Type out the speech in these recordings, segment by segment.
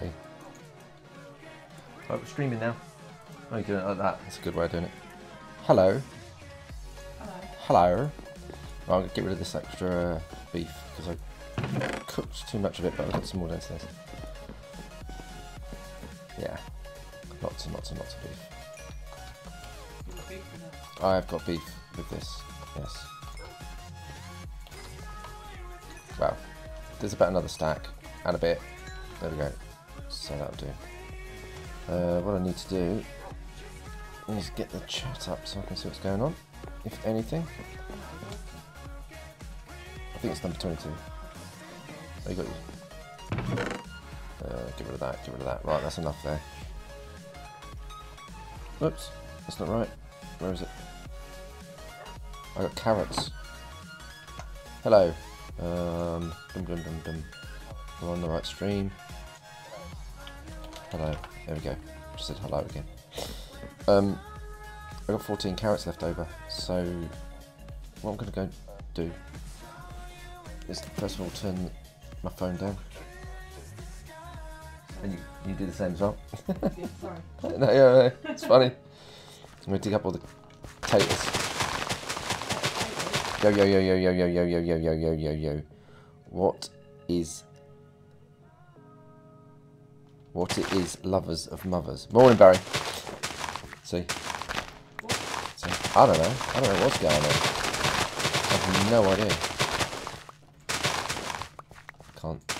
Hey. Right, we're streaming now. Oh, you're doing it like that. That's a good way of doing it. Hello. Hello. Hello. Well, I'm going to get rid of this extra beef because I cooked too much of it, but I've got some more downstairs. Yeah. Lots and lots and lots of beef. You got beef with that? I have got beef with this, yes. Well, there's about another stack and a bit. There we go. So that'll do. What I need to do is get the chat up so I can see what's going on, if anything. I think it's number 22. There you go. Get rid of that, get rid of that. Right, that's enough there. Oops, that's not right. Where is it? I got carrots. Hello. We're on the right stream. Hello. There we go. Just said hello again. I got 14 carrots left over. So what I'm going to go do is first of all turn my phone down. And you do the same as well. Yeah, sorry. No, it's funny. I'm going to dig up all the potatoes. Yo yo yo yo yo yo yo yo yo yo yo yo yo. What it is, lovers of mothers. Morning, Barry. See? I don't know what's going on. I have no idea. Can't.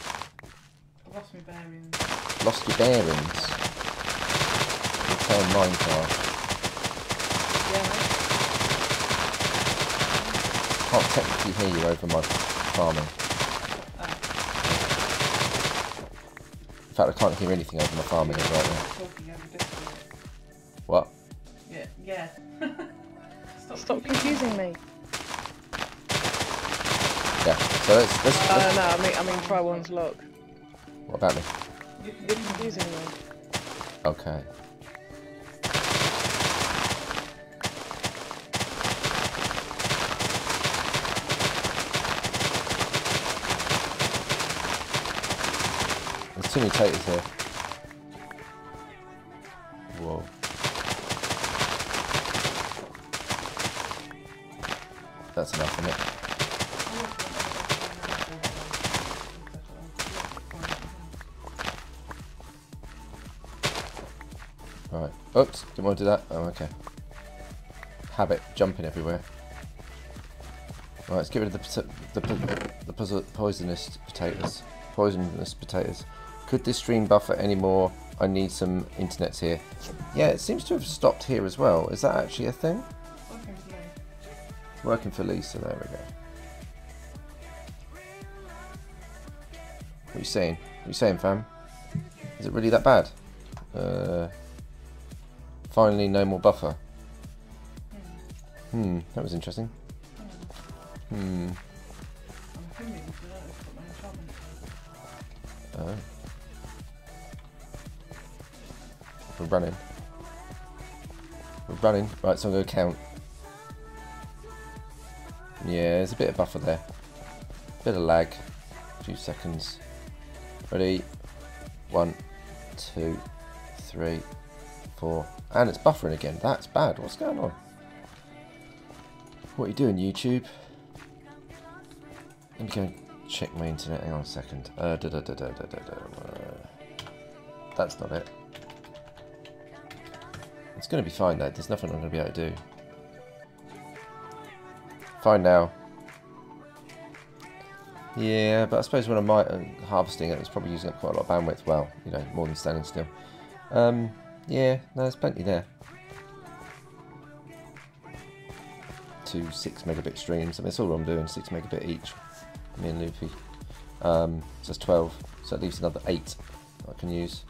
I lost my bearings. Lost your bearings. You're playing Minecraft. Yeah. I can't technically hear you over my farming. Oh. In fact, I can't hear anything over my farming as well. What? Yeah. Stop confusing me. Yeah, so let's... I mean TryOnesLuck. What about me? You're confusing me. Okay. Too many taters here. Whoa. That's enough, isn't it? Right. Oops, didn't want to do that. Oh, okay. Habit, jumping everywhere. Right, let's get rid of the poisonous potatoes. Poisonous potatoes. Could this stream buffer anymore? I need some internet here. Yeah, it seems to have stopped here as well. Is that actually a thing? Working for Lisa, there we go. What are you saying? What are you saying, fam? Is it really that bad? Finally, no more buffer. That was interesting. Oh. We're running. Right, so I'm going to count. Yeah, there's a bit of buffer there. Bit of lag. A few seconds. Ready? 1, 2, 3, 4. And it's buffering again. That's bad. What's going on? What are you doing, YouTube? Let me go and check my internet. Hang on a second. That's not it. It's going to be fine though, there's nothing I'm going to be able to do. Fine now. Yeah, but I suppose when I'm harvesting it, it's probably using up quite a lot of bandwidth. Well, you know, more than standing still. Yeah, no, there's plenty there. 2 6-megabit streams. I mean, that's all I'm doing, 6 megabit each. Me and Loopy. So that's 12. So that leaves another 8 that I can use.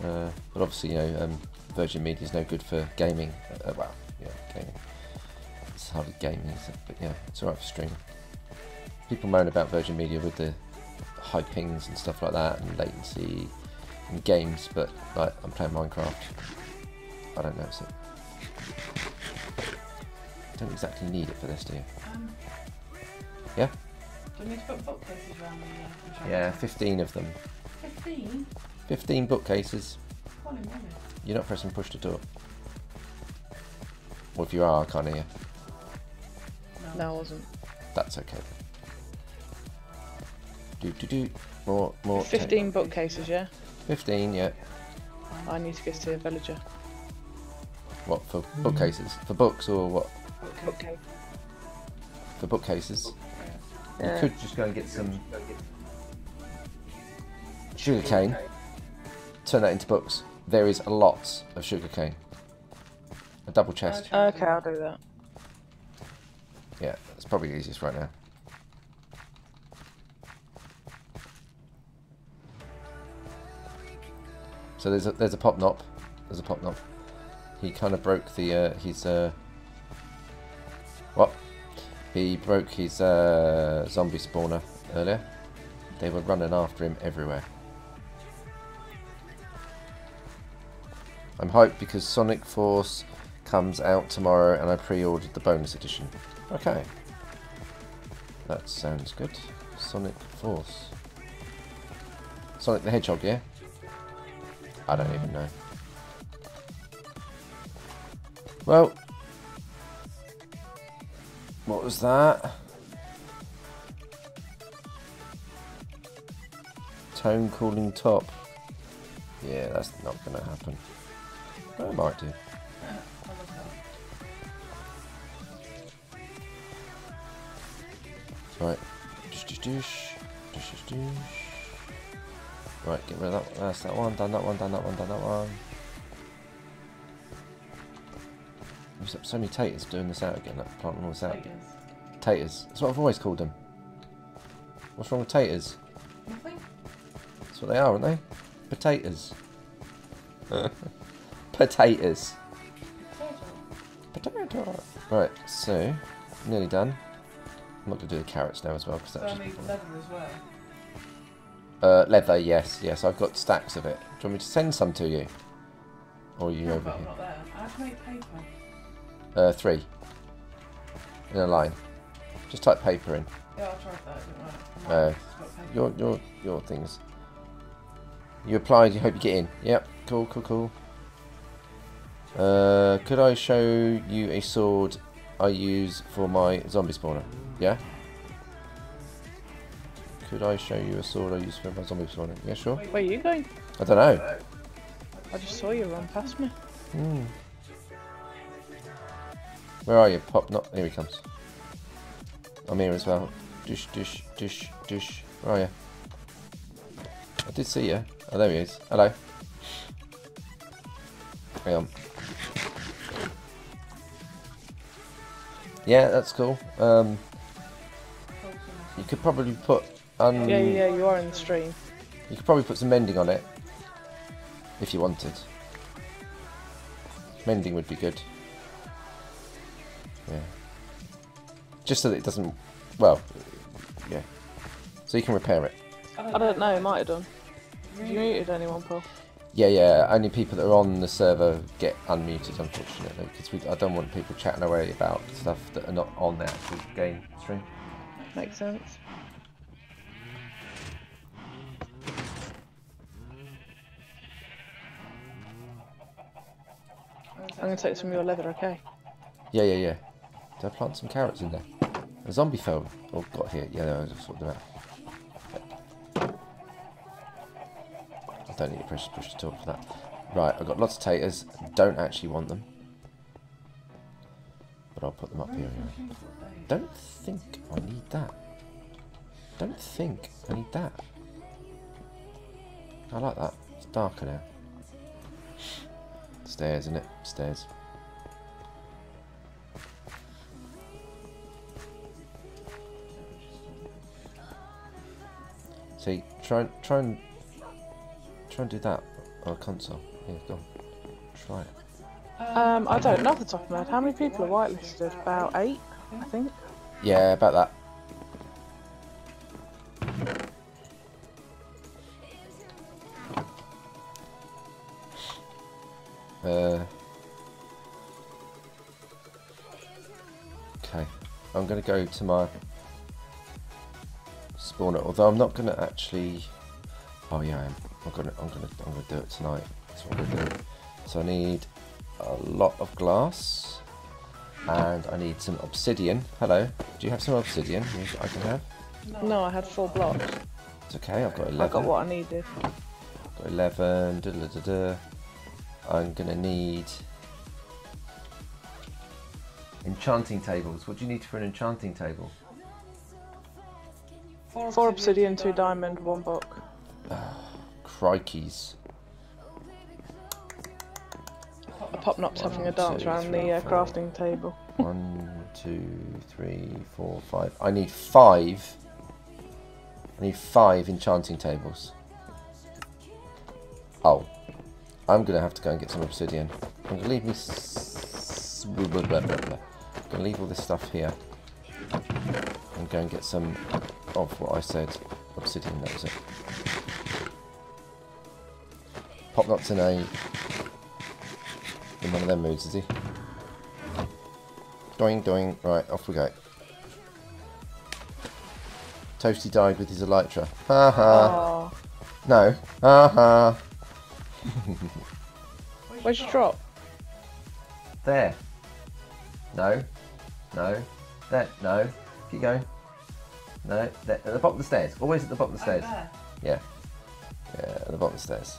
But obviously, you know, Virgin Media is no good for gaming. Well, yeah, gaming. It's hardly gaming, is it? But yeah, it's alright for streaming. People moan about Virgin Media with the high pings and stuff like that, and latency in games. But like, I'm playing Minecraft. I don't notice it. Don't exactly need it for this, do you? Yeah. Do we need to put bookcases around the? Yeah, 15 of them. 15? 15 bookcases. Holy moly. You're not pressing push to talk. Well, if you are, I can't hear you. No, I wasn't. That's okay. Do. More. 15 bookcases, yeah? 15, yeah. I need to get to a villager. What, for bookcases? For books or what? Bookcase. For bookcases? Yeah. You could just go and get some sugarcane, turn that into books. There is lots of sugarcane. A double chest. Okay, I'll do that. Yeah, that's probably the easiest right now. So there's a Popknop. There's a Popknop. He kind of broke the his zombie spawner earlier. They were running after him everywhere. I'm hyped because Sonic Force comes out tomorrow and I pre-ordered the bonus edition. Okay. That sounds good. Sonic Force. Sonic the Hedgehog, yeah? I don't even know. Well, what was that? Tone cooling top. Yeah, that's not going to happen. Well, it might do. Right. Right, get rid of that one. That's that one, done that one, done that one, done that one. There's so many taters doing this out again, that planting all this out. Taters. That's what I've always called them. What's wrong with taters? Nothing. That's what they are, aren't they? Potatoes. Potatoes. Potato. Right, so, nearly done. I'm not going to do the carrots now as well. Because that's leather as well. Leather, yes, I've got stacks of it. Do you want me to send some to you? Or are you over here? Not there. I have to make paper. 3. In a line. Just type paper in. Yeah, I tried that, it didn't work. Your things. You applied, you hope you get in. Yep, cool. Could I show you a sword I use for my zombie spawner? Yeah? Could I show you a sword I use for my zombie spawner? Yeah, sure. Where are you going? I don't know. I just saw you run past me. Where are you? Popknop. Here he comes. I'm here as well. Dish. Where are you? I did see you. Oh, there he is. Hello. Hang on. Yeah, that's cool. You could probably put... Yeah, you are in the stream. You could probably put some mending on it. If you wanted. Mending would be good. Yeah. Just so that it doesn't... Well, yeah. So you can repair it. I don't know, it might have done. Have you muted anyone, Paul? Yeah, only people that are on the server get unmuted, unfortunately. Because I don't want people chatting away about stuff that are not on the actual game stream. Makes sense. I'm going to take some of your leather, okay? Yeah. Did I plant some carrots in there? A zombie fell. Oh, got here. Yeah, no, I just sorted them out. I don't need to push the talk for that. Right, I've got lots of taters. Don't actually want them. But I'll put them up here anyway. Don't think I need that. Don't think I need that. I like that. It's darker now. Stairs, isn't it? Stairs. See, try and do that on a console. Yeah, go on. Try it. I don't know off the top of my head. How many people are whitelisted? About 8, I think. Yeah, about that. Okay, I'm going to go to my spawner, although I'm not going to actually... Oh yeah, I am. I'm gonna do it tonight. That's what I'm gonna do. So I need a lot of glass, and I need some obsidian. Hello, do you have some obsidian? I can have. No, I had 4 blocks. It's okay. I've got 11. I got what I needed. I've got 11. Da, da, da, da. I'm gonna need enchanting tables. What do you need for an enchanting table? 4 obsidian, 2 diamond, 1 book. Crikeys. Pop-Nop's having a dance around the crafting table. 1, 2, 3, 4, 5. I need 5 enchanting tables. Oh, I'm gonna have to go and get some obsidian. I'm gonna leave I'm gonna leave all this stuff here. I'm gonna get some of what I said. Obsidian, that was it. Pop-Nop's in one of their moods, is he? Doing, doing. Right, off we go. Toasty died with his elytra. Ha ha. Aww. No. Ha ha. Where'd you drop? There. No. No. There. No. Keep going. No. There. At the bottom of the stairs. Always at the bottom of the stairs. There. Yeah. Yeah, at the bottom of the stairs.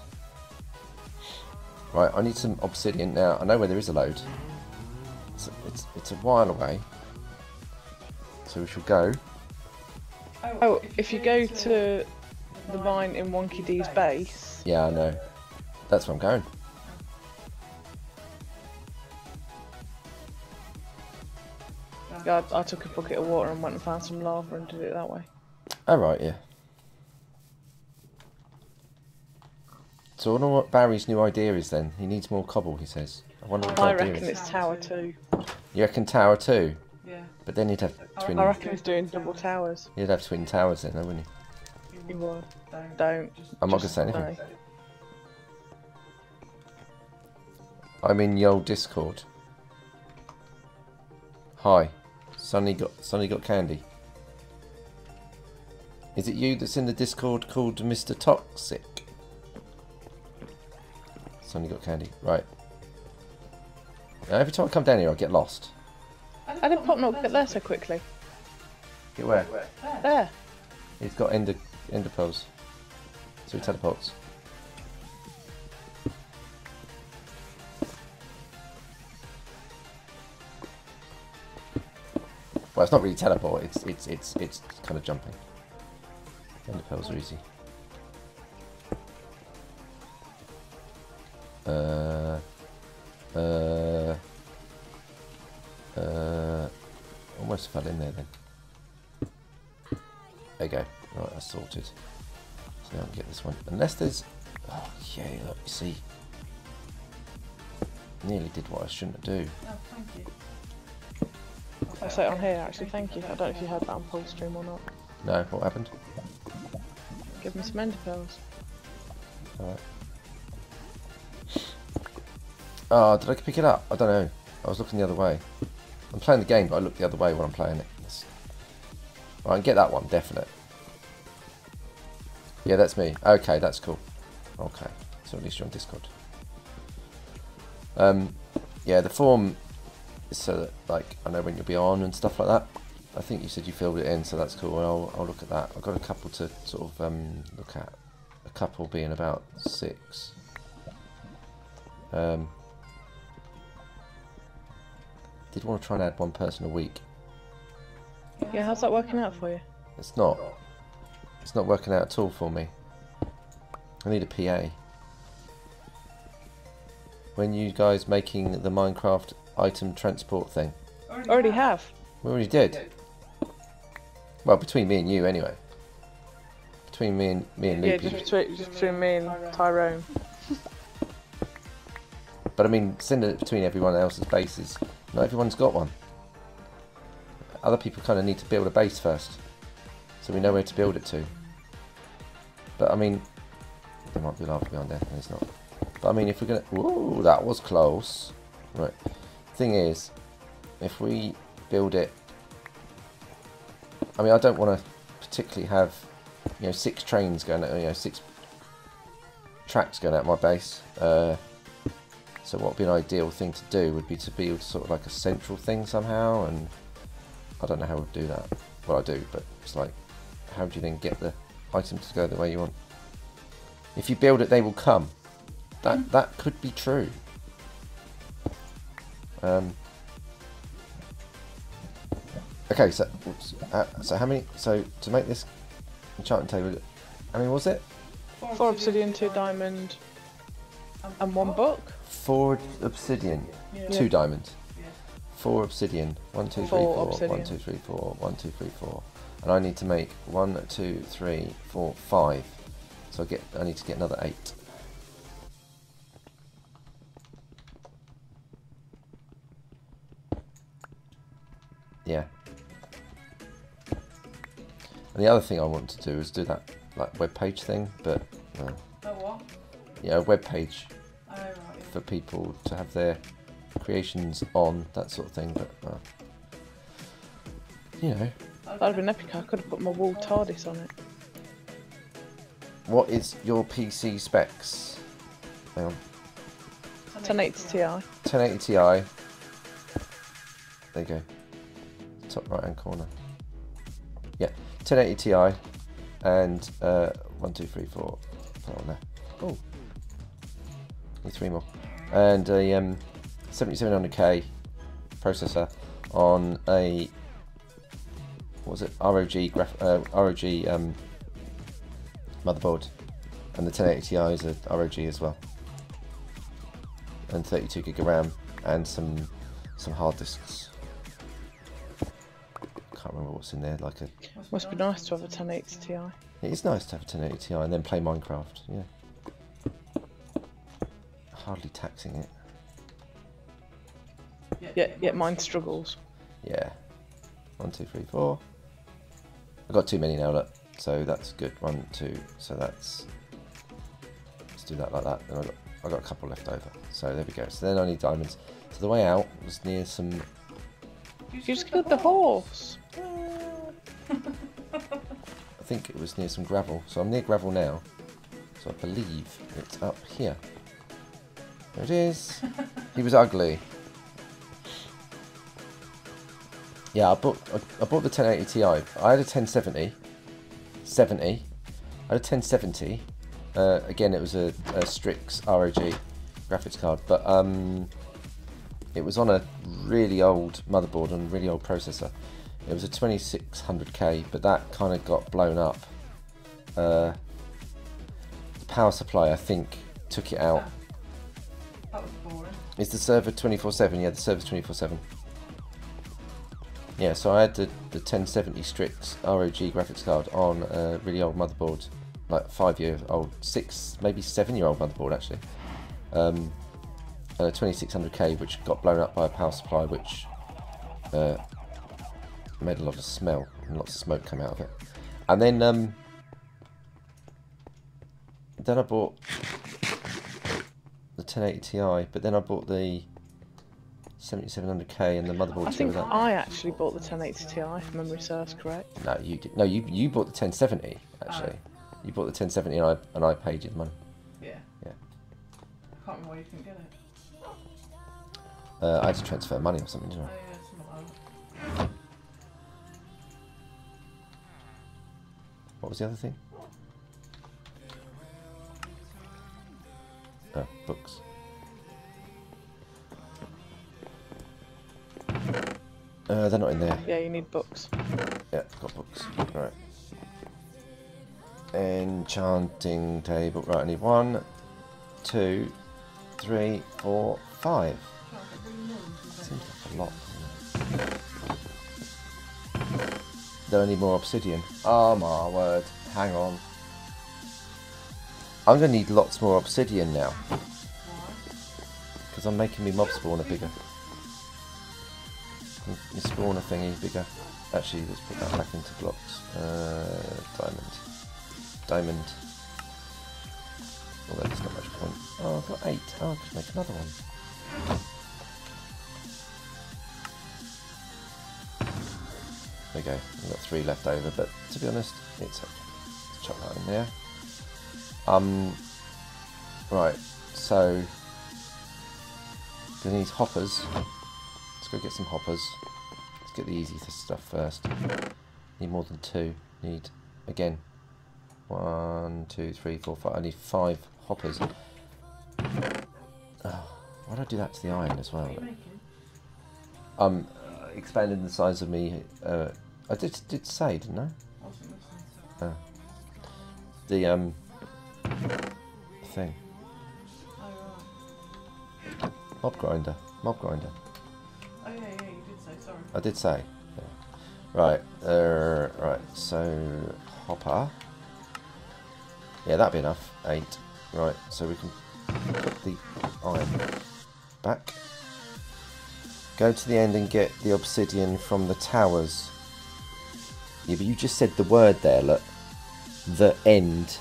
Right, I need some obsidian now. I know where there is a load. It's a while away, so we shall go. Oh, if you go to the mine in Wonky D's base. Yeah, I know. That's where I'm going. God, I took a bucket of water and went and found some lava and did it that way. Oh right, yeah. So I wonder what Barry's new idea is then. He needs more cobble, he says. I wonder what idea reckon it's Tower 2. You reckon Tower 2? Yeah. But then you'd have twin... I reckon he's doing double towers. You'd have twin towers then, though, wouldn't you? You would. Don't. I'm not going to say anything. Don't. I'm in Yo Discord. Hi. Sonny got candy. Is it you that's in the Discord called Mr. Toxic? Sonny got candy. Right. Now, every time I come down here, I get lost. How did Pop-Nok get there so quickly? Get where? There. He's got ender pearls. So he teleports. Well, it's not really teleport. It's kind of jumping. Ender pearls are easy. Almost fell in there then. There you go. Right, that's sorted. So now I can get this one. Unless there's... Oh, yeah, look, you see. Nearly did what I shouldn't do. Oh, thank you. I say on here, actually, thank you. I don't know if you heard that on Paul's stream or not. No, what happened? Give me some ender pearls. Alright. Oh, did I pick it up? I don't know. I was looking the other way. I'm playing the game, but I look the other way when I'm playing it. Right, I can get that one, definite. Yeah, that's me. Okay, that's cool. Okay, so at least you're on Discord. Yeah, the form is so that, like, I know when you'll be on and stuff like that. I think you said you filled it in, so that's cool. I'll look at that. I've got a couple to sort of look at. A couple being about 6. Did want to try and add 1 person a week. Yeah, how's that working out for you? It's not. It's not working out at all for me. I need a PA. When you guys making the Minecraft item transport thing? Already have. We already did. Well, between me and you anyway. Between me and Loopy. Yeah, just between me and Tyrone. But I mean, send it between everyone else's bases. Not everyone's got one. Other people kind of need to build a base first, so we know where to build it to. But I mean, there might be lava behind there, and it's not. But I mean, if we're gonna, whoa, that was close. Right. Thing is, if we build it, I mean, I don't want to particularly have, 6 trains going, 6 tracks going out my base, so what would be an ideal thing to do would be to build sort of like a central thing somehow, and I don't know how we'd do that. Well, I do, but it's like, how do you then get the items to go the way you want? If you build it, they will come. That could be true. Okay, so oops, so how many? So to make this enchanting table, how many was it? 4 obsidian, 2 diamond, and 1 book. 4 obsidian, yeah. 2 diamonds. Yeah. 4 obsidian, 1, 2, 3, 4, 1, 2, 3, 4, 1, 2, 3, 4, and I need to make 1, 2, 3, 4, 5. So I need to get another 8. Yeah. And the other thing I want to do is do that like web page thing, but oh, what? Yeah, a web page, oh, right, yeah, for people to have their creations on, that sort of thing. But you know, that'd have been epic. I could have put my wall TARDIS on it. What is your PC specs? Hang on. 1080 Ti. 1080 Ti. There you go. Top right hand corner. Yeah, 1080 Ti, and 1, 2, 3, 4. Put it on there. Oh, need 3 more. And a 7700K processor on a, what was it, ROG motherboard, and the 1080 Ti is a ROG as well, and 32 gig of RAM and some hard disks. Can't remember what's in there. Like a must be nice to have a 1080 Ti. It is nice to have a 1080 Ti and then play Minecraft. Yeah, hardly taxing it. Yeah, mine struggles. Yeah, 1, 2, 3, 4. I've got too many now. Look. So that's good. 1, 2. So that's, let's do that like that. And I got a couple left over. So there we go. So then I need diamonds. So the way out was near some. You just killed the horse. I think it was near some gravel. So I'm near gravel now. So I believe it's up here. There it is. He was ugly. Yeah, I bought the 1080 Ti. I had a 1070. Again, it was a Strix ROG graphics card, but it was on a really old motherboard and really old processor. It was a 2600K, but that kind of got blown up. The power supply, I think, took it out. That was boring. Is the server 24/7? Yeah, the server's 24/7. Yeah, so I had the 1070 Strix ROG graphics card on a really old motherboard, like 5-year-old, 6, maybe 7-year-old motherboard actually, and a 2600K which got blown up by a power supply, which made a lot of smell and lots of smoke come out of it. And then I bought the 1080 Ti, but then I bought the 7700K and the motherboard. I think I actually bought the 1080 Ti, if memory serves correct. No, you did. No, you bought the 1070 actually. Oh. You bought the 1070 and I paid you the money. Yeah. Yeah. I can't remember why you couldn't get it. I had to transfer money or something, didn't I? Oh, yeah, something. What was the other thing? Oh, books. They're not in there. Yeah, you need books. Yeah, got books. Right. Enchanting table. Right, I need 1, 2, 3, 4, 5. Seems like a lot. Then I need more obsidian. Oh my word. Hang on. I'm going to need lots more obsidian now. Because I'm making me mob spawner bigger. Your spawner thingy bigger. Actually, let's put that back into blocks. Diamond. Although there's not much point. Oh, I've got 8. Oh, I could make another one. There we go. I've got 3 left over, but to be honest, it's okay. Let's chuck that in there. Right, so we need hoppers. Let's go get some hoppers. Let's get the easy stuff first. Need more than two. Need, again, 1, 2, 3, 4, 5. I need 5 hoppers. Oh, why do I do that to the iron as well? What are you making? I'm expanding the size of me. I did say, didn't I? The thing. Mob grinder. Mob grinder. Oh yeah, yeah, you did say, sorry. I did say. Yeah. Right, right, so hopper. Yeah, that'd be enough. 8. Right, so we can put the iron back. Go to the end and get the obsidian from the towers. Yeah, but you just said the word there, look. The end.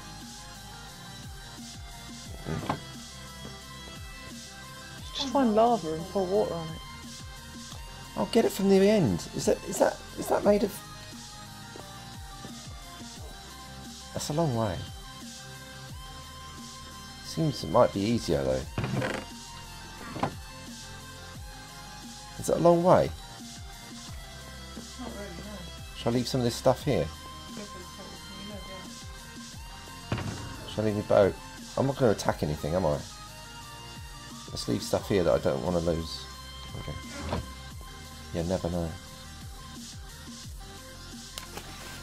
Just find lava and pour water on it. I'll get it from the end. Is that made of? That's a long way. Seems it might be easier though. Is it a long way? Not really, no. Shall I leave some of this stuff here? Shall I leave my boat? I'm not going to attack anything, am I? Let's leave stuff here that I don't want to lose. Okay. You never know.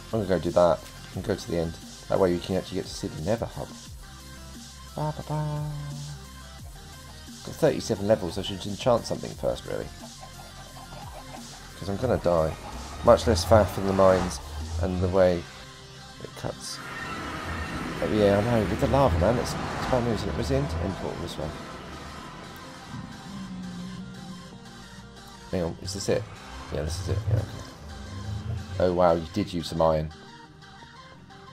I'm going to go do that and go to the end. That way you can actually get to see the Nether Hub. Ba, ba, ba. Got 37 levels, I should enchant something first, really. Because I'm going to die. Much less faff in the mines and the way it cuts. But yeah, I know, with the lava, man, it's fun losing it. Was the end portal this way? Hang on, is this it? Yeah, this is it. Yeah, okay. Oh wow, you did use some iron.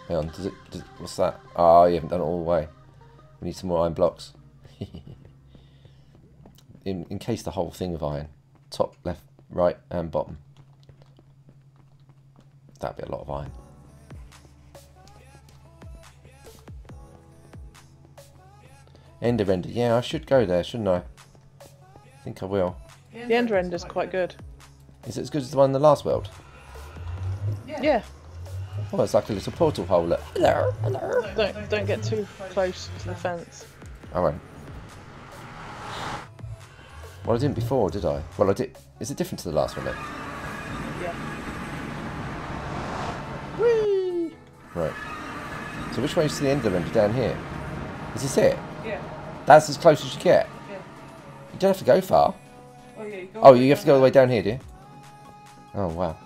Hang on, what's that? Ah, oh, you haven't done it all the way. We need some more iron blocks. in case the whole thing of iron. Top, left, right, and bottom. That'd be a lot of iron. Ender. Yeah, I should go there, shouldn't I? I think I will. The Ender End is quite good. Is it as good as the one in the last world? Yeah. Oh, it's like a little portal hole. Look. Hello, hello. Don't get too close to the fence. I won't. Well, I didn't before, did I? Well, I did. Is it different to the last one then? Yeah. Whee! Right. So which way is the Ender End? Down here. Is this it? Yeah. That's as close as you get? Yeah. You don't have to go far. Oh, yeah, you have to go all the way down here, do you? Oh, wow.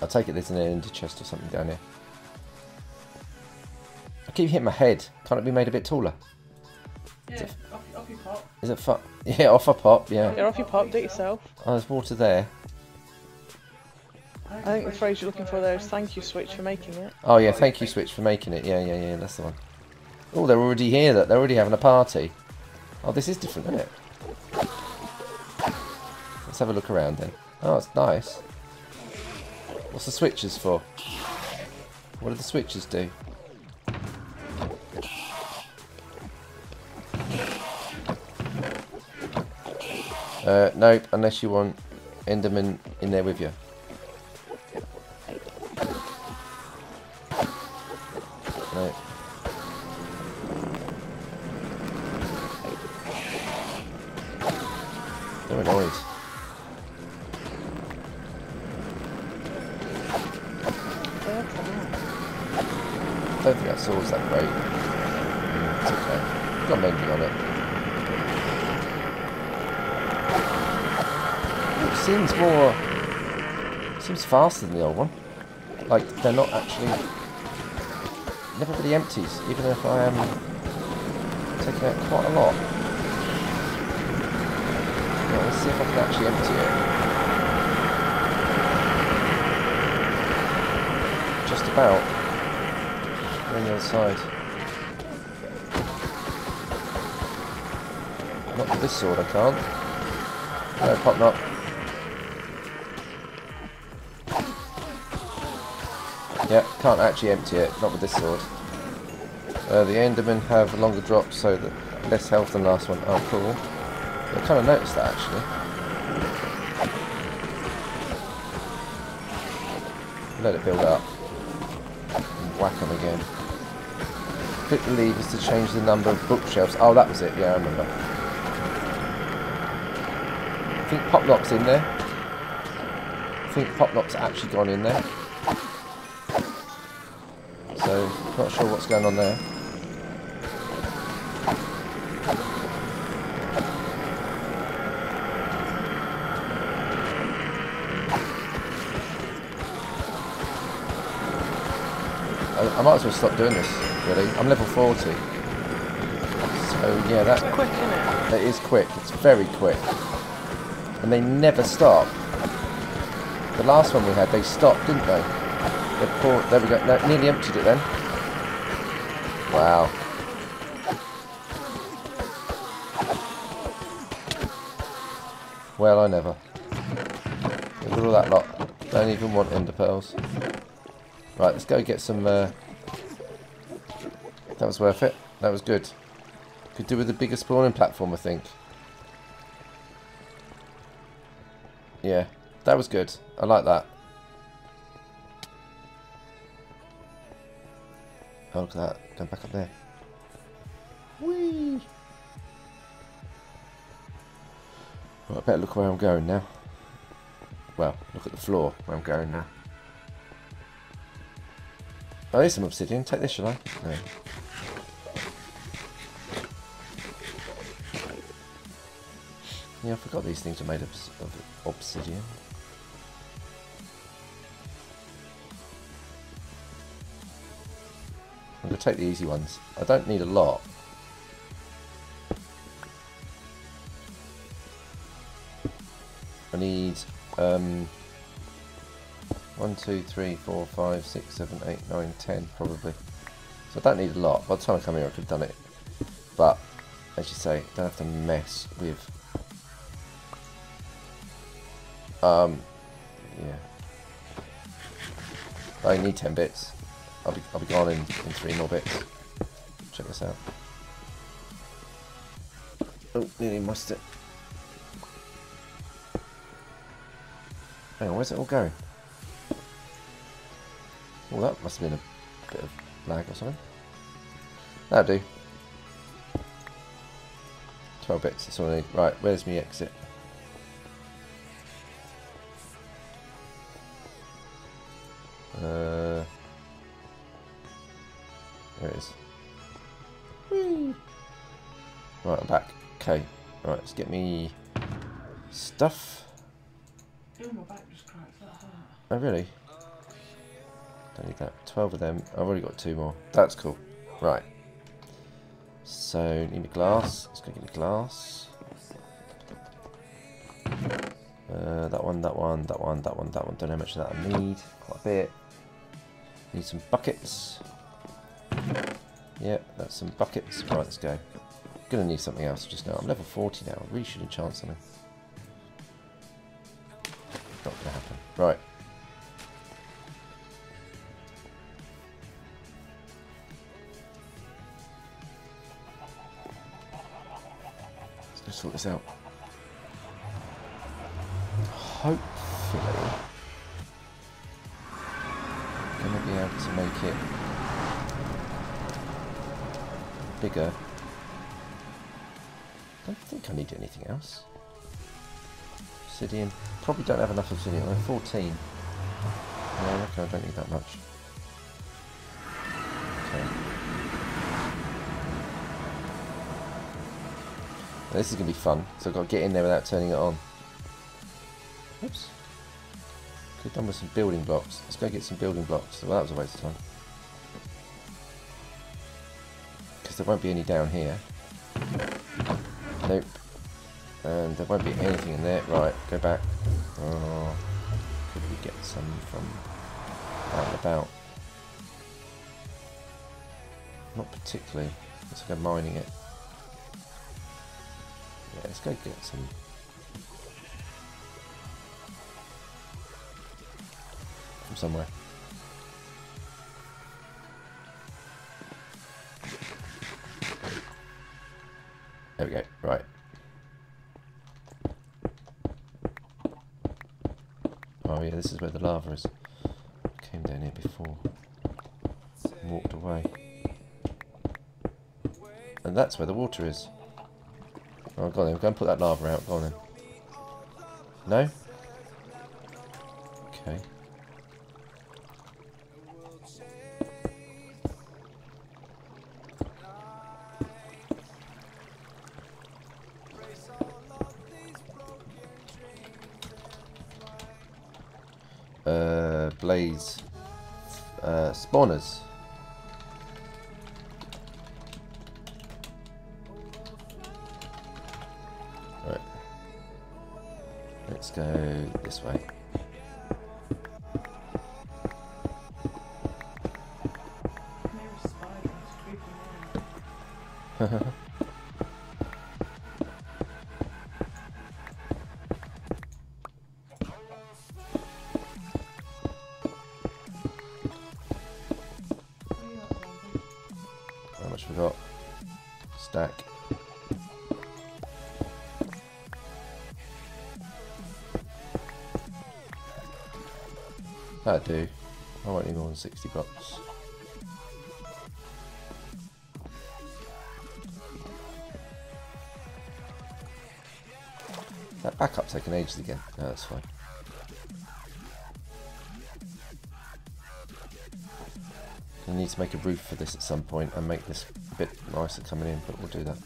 I'll take it there's an ender chest or something down here. I keep hitting my head. Can't it be made a bit taller? Yeah, off your pop. Is it fuck? Yeah, off a pop, yeah. Yeah, off your pop, do it yourself. Oh, there's water there. I think the phrase you're looking for there is thank you, Switch, for making it. Oh, yeah, thank you, Switch, for making it. Yeah, that's the one. Oh, they're already here. That they're already having a party. Oh, this is different, isn't it? Let's have a look around then. Oh, it's nice. What's the switches for? What do the switches do? Nope. Unless you want Enderman in there with you. No. They're annoyed. I don't think that sword's that great. It's okay. I've got mending on it. It seems more... It seems faster than the old one. Like, they're not actually... Never really empties, even if I am taking out quite a lot. Let's see if I can actually empty it. Just about. We're on the other side. Not with this sword, I can't. No, pop not. Yep, can't actually empty it, not with this sword. The Endermen have a longer drop, so that less health than last one. Oh, cool. I kind of noticed that, actually. Let it build up. And whack them again. Click the levers to change the number of bookshelves. Oh, that was it. Yeah, I remember. I think Poplock's in there. I think Poplock's actually gone in there. So, not sure what's going on there. I might as well stop doing this, really. I'm level 40. So, yeah, that's quick, isn't it? That is quick. It's very quick. And they never stop. The last one we had, they stopped, didn't they? There we go. No, nearly emptied it then. Wow. Well, I never. Look at all that lot. Don't even want ender pearls. Right, let's go get some... That was worth it. That was good. Could do with a bigger spawning platform, I think. Yeah, that was good. I like that. Oh, look at that. Going back up there. Whee! Well, I better look where I'm going now. Well, look at the floor where I'm going now. Oh, here's some obsidian. Take this, shall I? No. Yeah, I forgot these things are made of obsidian. I'm going to take the easy ones. I don't need a lot. I need 1, 2, 3, 4, 5, 6, 7, 8, 9, 10 probably. So I don't need a lot. By the time I come here I could have done it. But, as you say, don't have to mess with... yeah. I need 10 bits. I'll be gone in 3 more bits. Check this out. Oh, nearly missed it. Hang on, where's it all going? Oh, that must have been a bit of lag or something. That'll do. 12 bits, that's all I need. Right, where's me exit? There it is. Whee! Right, I'm back. Okay. Alright, let's get me stuff. Ooh, my back just cracked. That hurt. Oh, really? I need that. 12 of them. I've already got 2 more. That's cool. Right. So, need my glass. Let's go get the glass. That one, that one, that one, that one, that one. Don't know how much of that I need. Quite a bit. Need some buckets. Yeah, that's some buckets. Right, let's go. Gonna need something else just now. I'm level 40 now. I really should have chanced something. Not gonna happen. Right. Let's go sort this out. Hopefully, I'm gonna be able to make it bigger. Don't think I need anything else. Obsidian. Probably don't have enough obsidian. I'm 14. No, I reckon I don't need that much. Okay. Now, this is going to be fun. So I've got to get in there without turning it on. Oops. Could have done with some building blocks. Let's go get some building blocks. Well, that was a waste of time. There won't be any down here. Nope. And there won't be anything in there. Right, go back. Oh, could we get some from out and about? Not particularly. Let's go mining it. Yeah, let's go get some. From somewhere. There we go, right. Oh yeah, this is where the lava is. Came down here before. Walked away. And that's where the water is. Oh, go on then, go and put that lava out, go on then. No? Okay. Blaze spawners. Right. Let's go this way. How much we got? Stack. That'll do. I won't need more than 60 bucks. That backup's taking ages again. No, that's fine. I need to make a roof for this at some point and make this a bit nicer coming in, but we'll do that.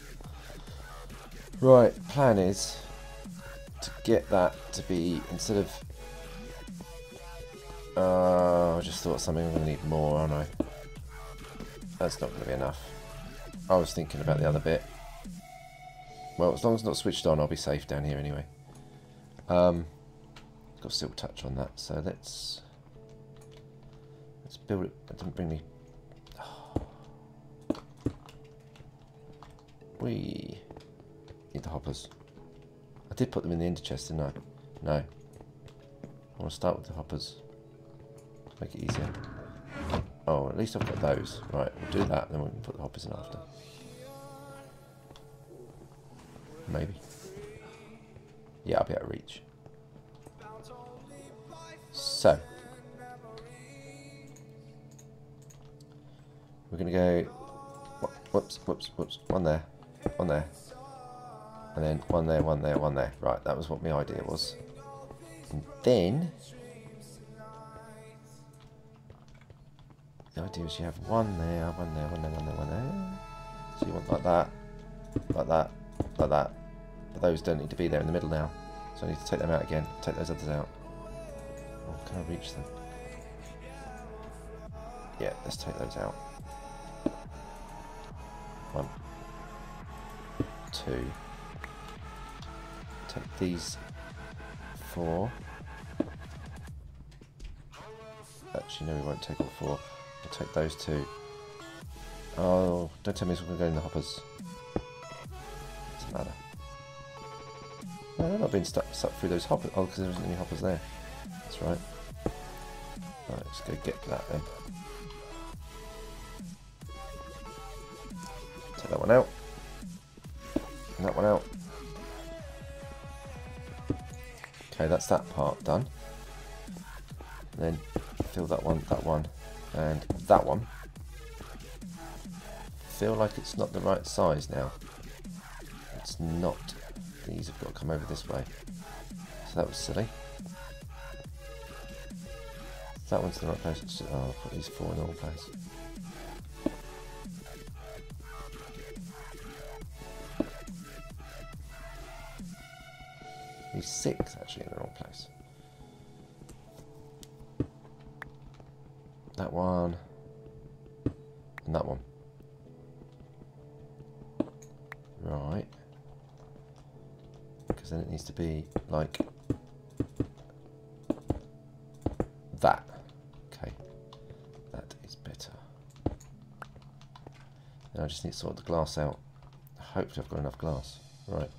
Right, plan is to get that to be, instead of... I just thought something I'm going to need more, aren't I? That's not going to be enough. I was thinking about the other bit. Well, as long as it's not switched on, I'll be safe down here anyway. Got to still touch on that, so let's... Let's build it. That didn't bring me. Oh. We need the hoppers. I did put them in the ender chest, didn't I? No. I want to start with the hoppers. Make it easier. Oh, at least I've got those. Right, we'll do that, then we can put the hoppers in after. Maybe. Yeah, I'll be out of reach. So. We're going to go, whoops, whoops, whoops, one there, and then one there, one there, one there. Right, that was what my idea was. And then, the idea is you have one there, one there, one there, one there, one there. So you want like that, like that, like that. But those don't need to be there in the middle now. So I need to take them out again, take those others out. Oh, can I reach them? Yeah, let's take those out. 1, 2. Take these 4. Actually, no, we won't take all 4. We'll take those 2. Oh, don't tell me it's all going to go in the hoppers. Doesn't matter. No, they're not being stuck through those hoppers. Oh, because there wasn't any hoppers there. That's right. Right, let's go get that then. Take that one out. And that one out. Okay, that's that part done. And then fill that one, and that one. Feel like it's not the right size now. It's not. These have got to come over this way. So that was silly. That one's the right place. Just, oh, I'll put these 4 in the wrong place. These 6 actually in the wrong place. That one and that one. Right. Because then it needs to be like that. Okay. That is better. Now I just need to sort the glass out. Hopefully I've got enough glass. Right.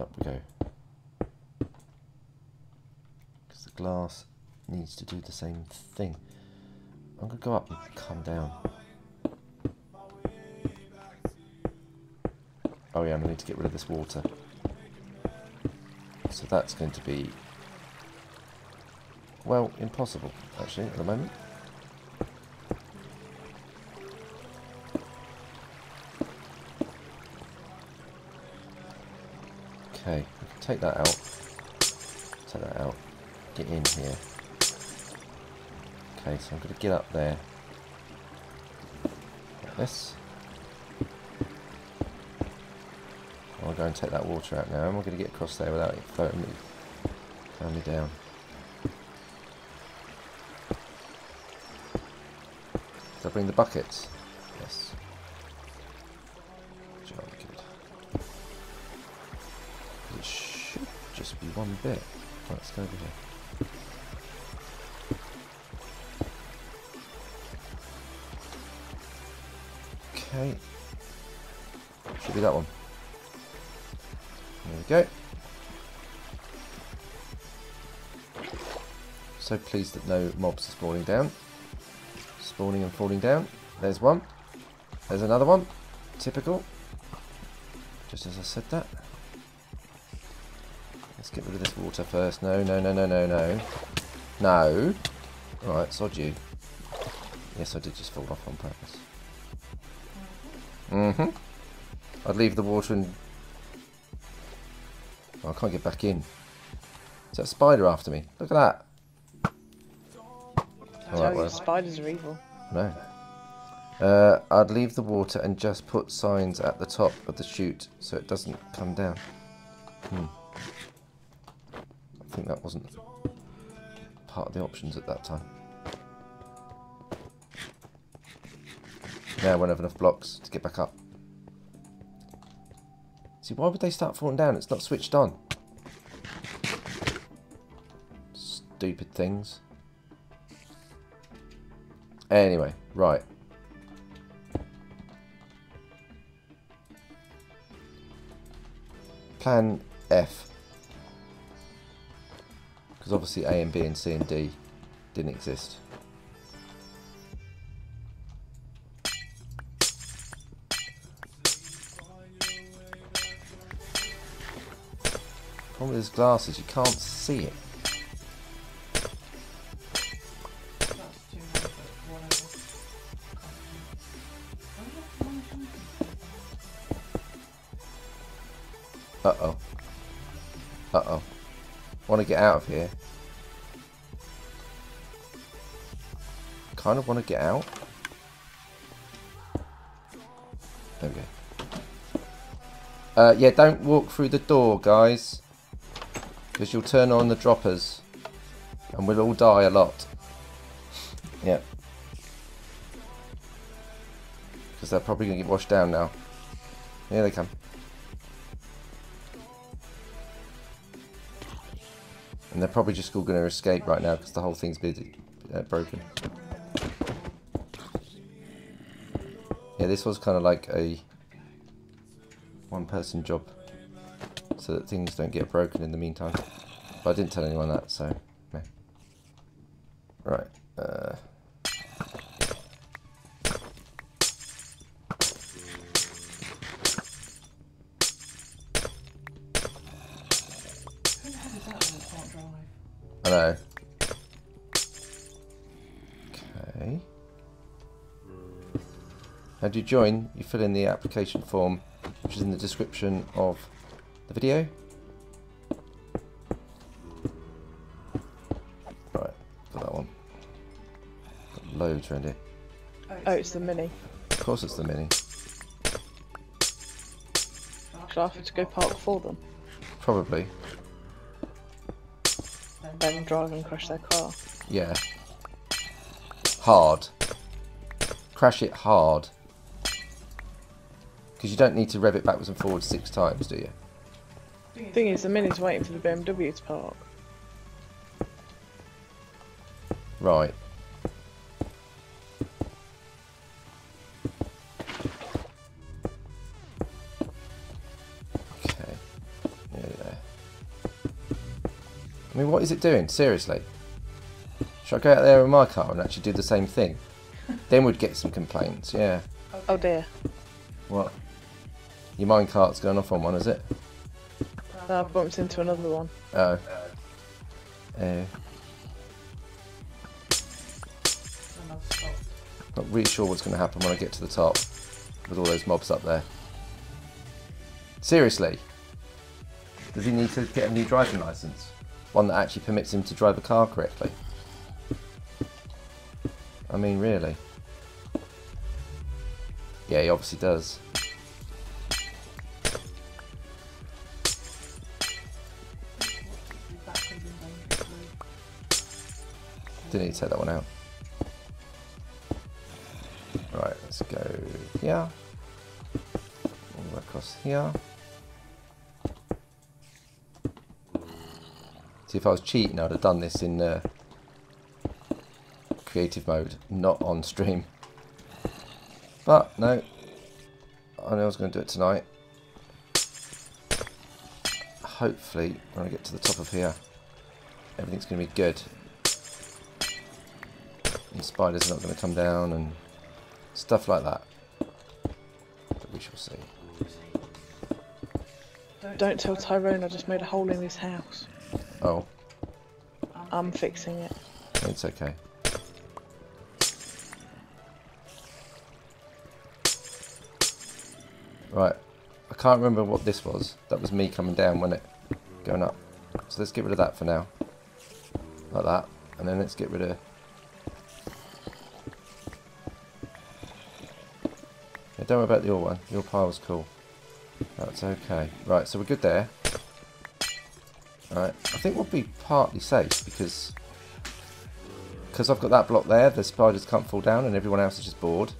Up we go, because the glass needs to do the same thing. I'm going to go up and come down. Oh yeah, I'm going to get rid of this water. So that's going to be, well, impossible, actually, at the moment. Okay, we can take that out. Take that out. Get in here. Okay, so I'm going to get up there. Like this. I'll go and take that water out now, and we're going to get across there without it floating me down. Did I bring the buckets? Yes. Good. It should just be one bit. Let's go over here. Okay. Should be that one. There we go. So pleased that no mobs are spawning down. Spawning and falling down. There's one. There's another one. Typical. Just as I said that. Let's get rid of this water first. No, no, no, no, no, no. No. Alright, sod you. Yes, I did just fall off on purpose. I'd leave the water and... I can't get back in. Is that a spider after me? Look at that. All right, well, spiders are evil. No. I'd leave the water and just put signs at the top of the chute so it doesn't come down. I think that wasn't part of the options at that time. Now I won't have enough blocks to get back up. See, why would they start falling down? It's not switched on. Stupid things. Anyway, right. Plan F. Because obviously A and B and C and D didn't exist. Problem with these glasses, you can't see it. Uh-oh. Uh-oh. Want to get out of here. Kind of want to get out. There we go. Yeah, don't walk through the door, guys. Because you'll turn on the droppers. And we'll all die a lot. Yep. Because they're probably going to get washed down now. Here they come. And they're probably just all going to escape right now because the whole thing's busy, broken. Yeah, this was kind of like a one-person job so that things don't get broken in the meantime. But I didn't tell anyone that, so meh. Right. I know. Okay. How do you join? You fill in the application form, which is in the description of the video. Right, got that one. Got loads around here. Oh, it's the mini. Of course it's the mini. Should I have to go park for them? Probably. Them drive and crash their car. Yeah. Hard. Crash it hard. Because you don't need to rev it backwards and forwards 6 times, do you? The thing is, the mini's waiting for the BMW to park. Right. I mean, what is it doing? Seriously. Should I go out there in my car and actually do the same thing? Then we'd get some complaints, yeah. Oh dear. What? Your minecart's going off on one, is it? No, I've bumped into another one. Oh. Not really sure what's going to happen when I get to the top with all those mobs up there. Seriously? Does he need to get a new driving licence? One that actually permits him to drive a car correctly? I mean, really? Yeah, he obviously does. Didn't need to take that one out. Right, let's go here. All the way across here. See, if I was cheating, I'd have done this in creative mode, not on stream. But no, I know I was going to do it tonight. Hopefully, when I get to the top of here, everything's going to be good. And spiders are not going to come down and stuff like that. But we shall see. Don't tell Tyrone I just made a hole in his house. Oh. I'm fixing it. It's okay. Right. I can't remember what this was. That was me coming down, wasn't it? Going up. So let's get rid of that for now. Like that. And then let's get rid of... Don't worry about your one. Your pile's cool. That's okay. Right, so we're good there. Alright, I think we'll be partly safe because I've got that block there. The spiders can't fall down and everyone else is just bored.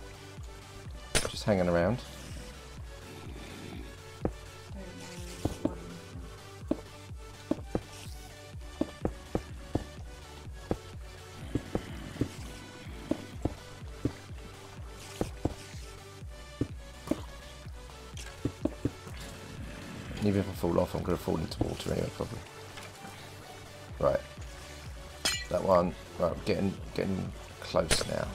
Just hanging around. Even if I fall off, I'm going to fall into water anyway, probably. Right. That one. Right, I'm getting close now.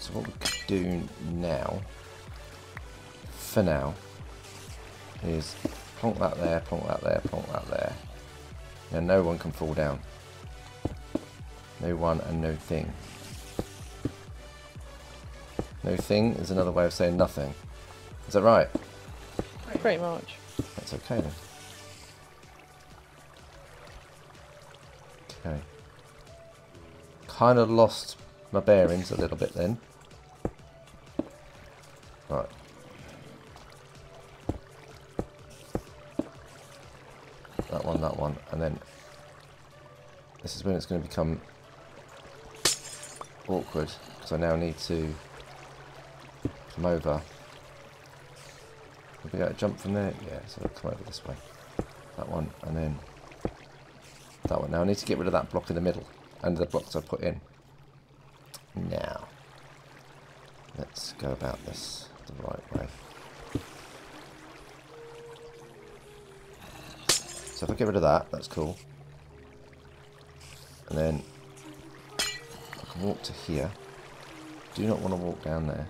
So what we could do now, for now, is plonk that there, plonk that there, plonk that there. Now no one can fall down. No one and no thing. No thing is another way of saying nothing. Is that right? Pretty much. That's okay then. Okay. Kind of lost my bearings a little bit then. Right. That one, and then this is when it's going to become awkward because I now need to. Come over. Will we able to jump from there? Yeah, so come over this way. That one, and then that one. Now I need to get rid of that block in the middle, and the blocks I put in. Now, let's go about this the right way. So if I get rid of that, that's cool. And then I can walk to here. Do not want to walk down there.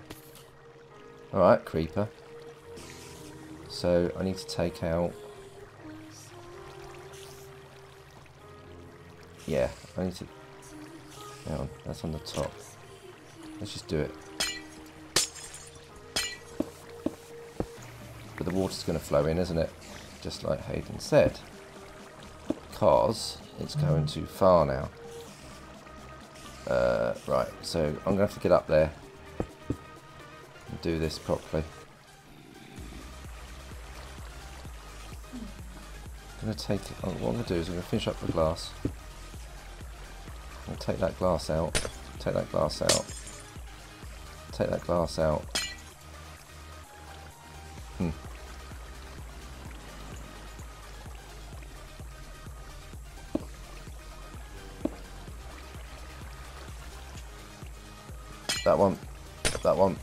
Alright, creeper. So I need to take out... Yeah, I need to... Hang on, that's on the top. Let's just do it. But the water's going to flow in, isn't it? Just like Hayden said. Because it's going too far now. Right, so I'm going to have to get up there. Do this properly. I'm going to take it. Oh, what I'm going to do is I'm going to finish up the glass. I'm going to take that glass out. Take that glass out. Take that glass out. That one. That one.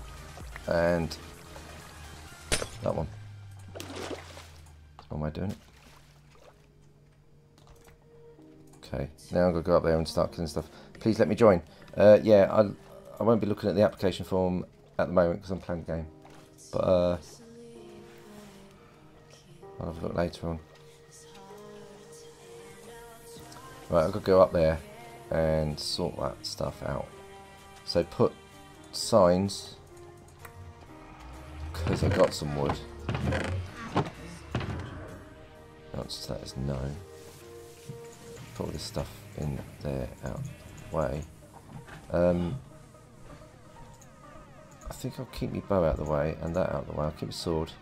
And that one. How am I doing it? Okay, now I'm going to go up there and start killing stuff. Please let me join. Yeah, I won't be looking at the application form at the moment because I'm playing the game. But I'll have a look later on. Right, I've got to go up there and sort that stuff out. So put signs, because I got some wood. The answer to that is no. Put all this stuff in there, out the way. I think I'll keep my bow out of the way and that out of the way. I'll keep my sword.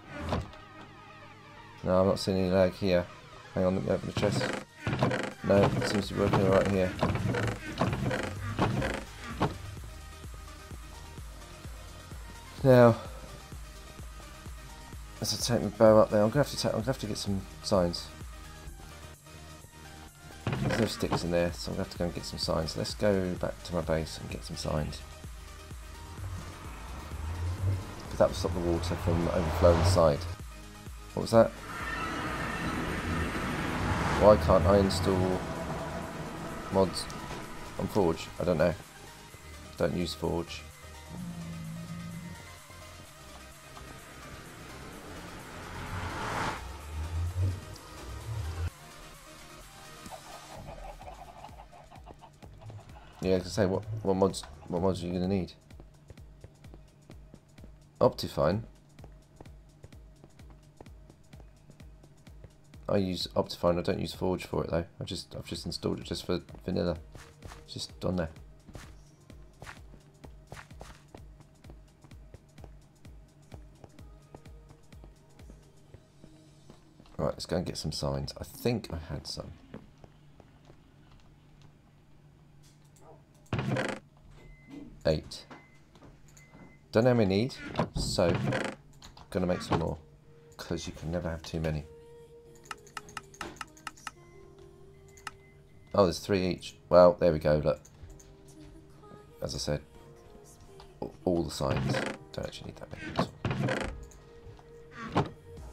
No, I'm not seeing any lag here. Hang on, let me open the chest. No, it seems to be working alright here. Now, as I take my bow up there, I'm gonna have to get some signs. There's no sticks in there, so I'm gonna have to go and get some signs. Let's go back to my base and get some signs. But that will stop the water from overflowing inside. What was that? Why can't I install mods on Forge? I don't know. Don't use Forge. Yeah, I can say what mods are you gonna need? Optifine. I use Optifine, I don't use Forge for it though. I've just installed it just for vanilla. It's just on there. Right, let's go and get some signs. I think I had some. Eight. Don't know how many need, so gonna make some more. Cause you can never have too many. Oh, there's three each. Well, there we go, look. As I said, all the signs. Don't actually need that many at all.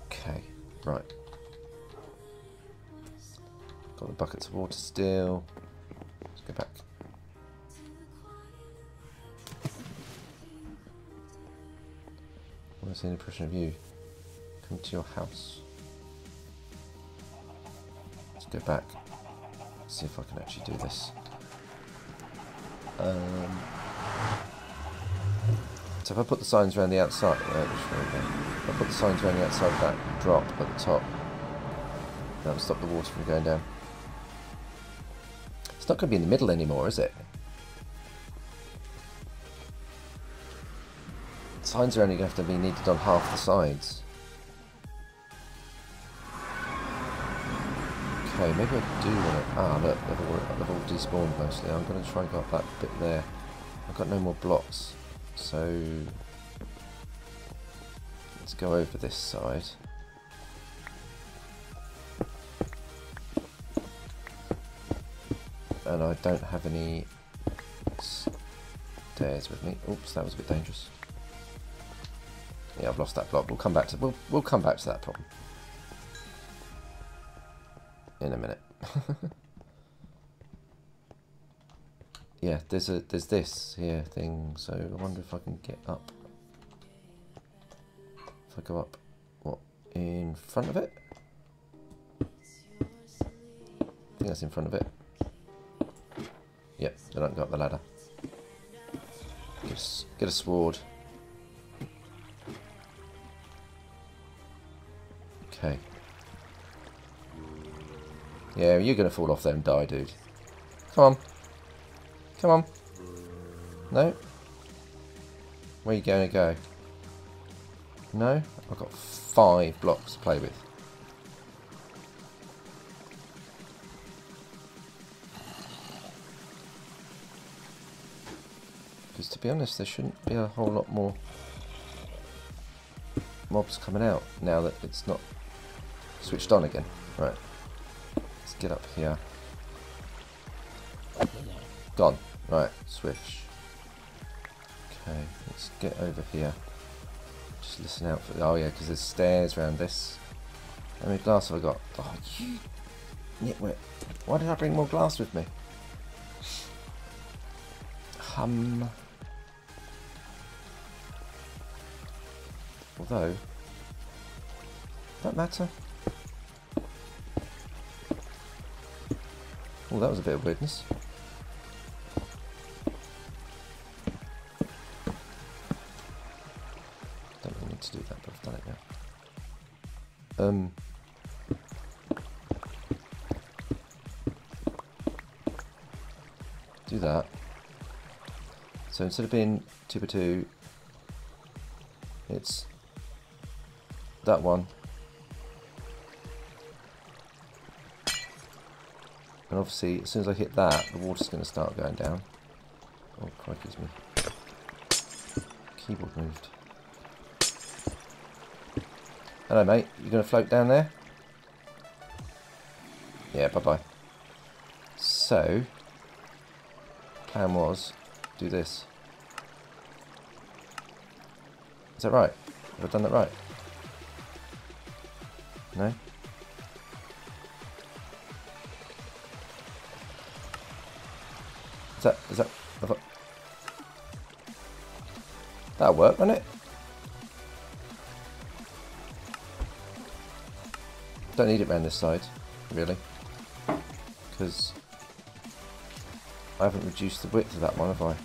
Okay, right. Got the buckets of water still. Let's go back. What's the impression of you? Come to your house. Let's go back. See if I can actually do this. So if I put the signs around the outside, if I put the signs around the outside of that drop at the top, that will stop the water from going down. It's not going to be in the middle anymore, is it? Signs are only going to have to be needed on half the sides. Okay, maybe I do want to... Ah, look, they've all despawned mostly. I'm going to try and go up that bit there. I've got no more blocks, so... Let's go over this side. And I don't have any stairs with me. Oops, that was a bit dangerous. Yeah, I've lost that block. We'll come back to that problem. In a minute. Yeah, there's this here thing, so I wonder if I can get up. If I go up, what, in front of it? I think that's in front of it. Yep, then I can go up the ladder. Get a sword. Okay. Yeah, you're going to fall off there and die, dude. Come on. Come on. No? Where are you going to go? No? I've got 5 blocks to play with. Because to be honest, there shouldn't be a whole lot more mobs coming out now that it's not switched on again. Right. Let's get up here. Gone. Right, swish. Okay, let's get over here. Just listen out for... Oh yeah, because there's stairs around this. How many glass have I got? Oh, you nitwit. Why did I bring more glass with me? Although, does that matter? Oh, that was a bit of weirdness. Don't really need to do that, but I've done it now. Do that. So instead of being 2x2, it's that one. And obviously, as soon as I hit that, the water's going to start going down. Oh, crikey, me. Keyboard moved. Hello, mate. You going to float down there? Yeah, bye-bye. So, plan was, do this. Is that right? Have I done that right? No? That'll work, won't it? Don't need it round this side, really. Because I haven't reduced the width of that one, have I?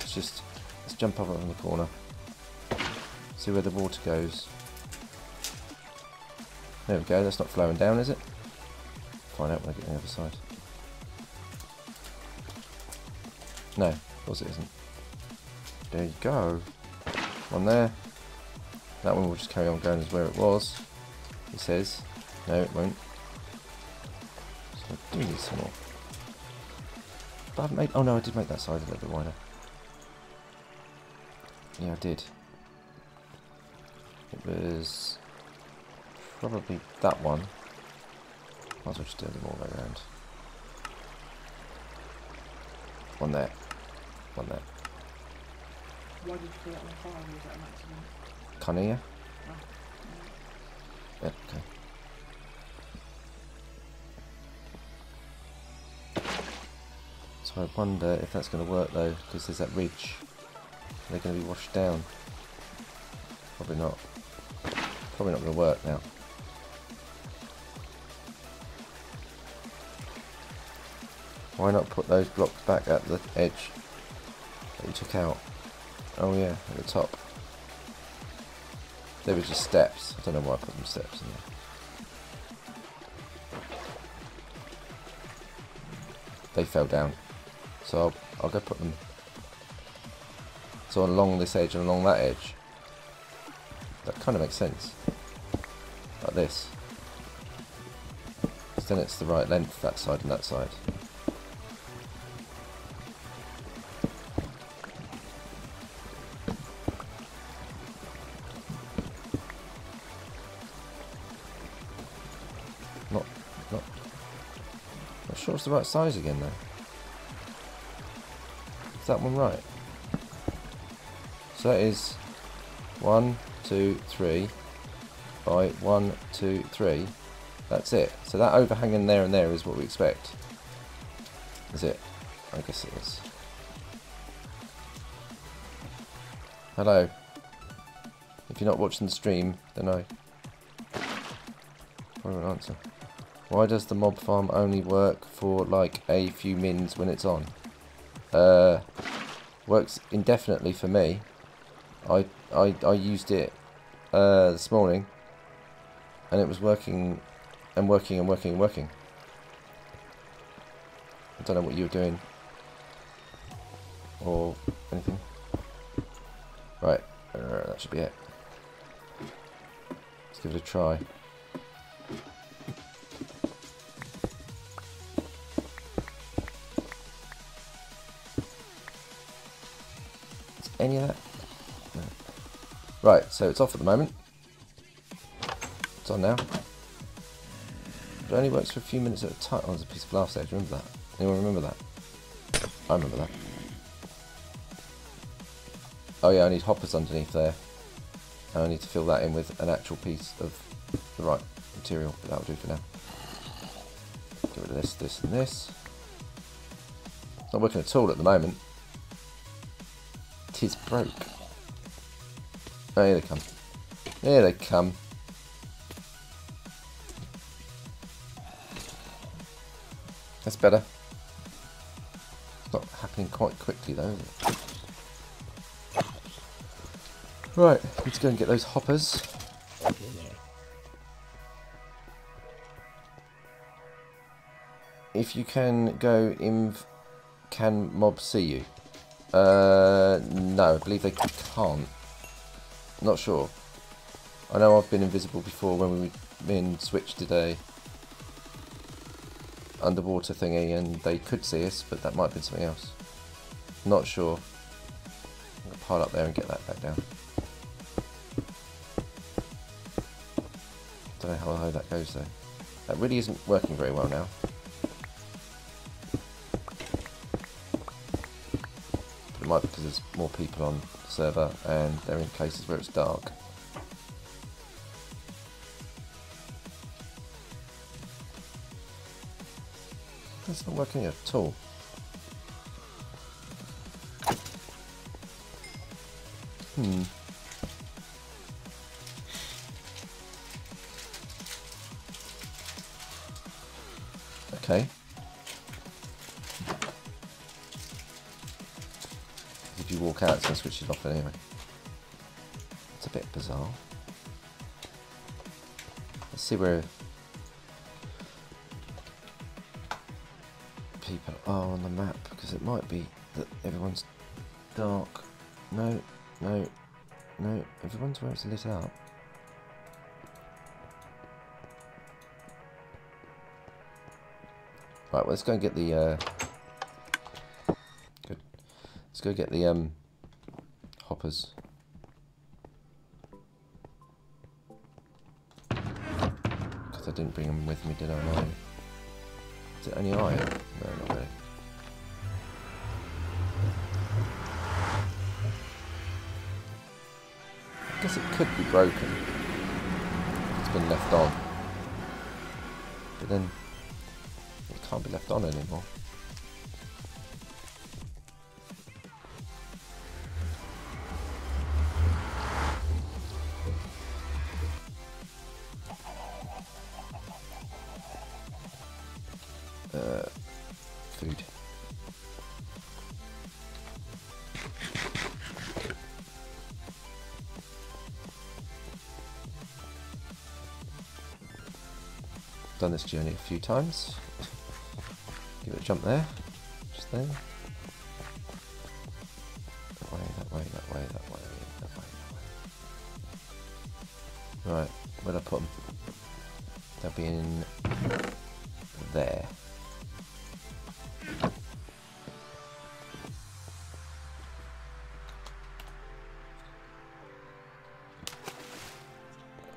It's just, let's jump up on the corner. See where the water goes. There we go, that's not flowing down, is it? Find out when I get on the other side. No, of course it isn't. There you go. One there. That one will just carry on going as where it was. It says. No, it won't. So I do need some more. But I haven't made... Oh no, I did make that side a little bit wider. Yeah, I did. It was... probably that one. Might as well just do them all the way around. One there. One there. Why did you put it on the fire? Was that an accident? Can't hear you. Oh. Yeah, okay. So I wonder if that's going to work though, because there's that ridge. Are they going to be washed down? Probably not. Probably not going to work now. Why not put those blocks back at the edge that you took out? Oh yeah, at the top. They were just steps. I don't know why I put them steps in there. They fell down. So I'll go put them. So along this edge and along that edge. That kind of makes sense. Like this. Because then it's the right length, that side and that side. The right size again though. Is that one right? So that is 1, 2, 3 by 1, 2, 3. That's it. So that overhanging there and there is what we expect. Is it? I guess it is. Hello. If you're not watching the stream, then I probably won't answer. Why does the mob farm only work for like a few mins when it's on? Works indefinitely for me. I used it this morning, and it was working. I don't know what you were doing or anything. Right, that should be it. Let's give it a try. Any of that? No. Right, so it's off at the moment. It's on now. It only works for a few minutes at a time. Oh, there's a piece of glass there. Do you remember that? Anyone remember that? I remember that. Oh yeah, I need hoppers underneath there. And I need to fill that in with an actual piece of the right material. But that'll do for now. Get rid of this, this, and this. It's not working at all at the moment. Is broke. Oh, here they come. There they come. That's better. It's not happening quite quickly though, is it? Right, let's go and get those hoppers. If you can go inv, can mob see you? No, I believe they can't. Not sure. I know I've been invisible before when me and Switch did a underwater thingy and they could see us, but that might have been something else. Not sure. I'm going to pile up there and get that back down. Don't know how low that goes though. That really isn't working very well now. But it might be because there's more people on the server and they're in places where it's dark. That's not working at all. Hmm. Okay. If you walk out, it's going to switch it off anyway. It's a bit bizarre. Let's see where people are on the map, because it might be that everyone's dark. No, no, no. Everyone's where it's lit up. Right, well, let's go and get the good. Let's go get the hoppers. Because I didn't bring them with me, did I? No. Is it only iron? No, not really. I guess it could be broken. It's been left on, but then. Can't be left on anymore. Food. Done this journey a few times. Give it a jump there, just there. That way, that way, that way, that way, that way, that way. Right, where'd I put them? They'll be in there.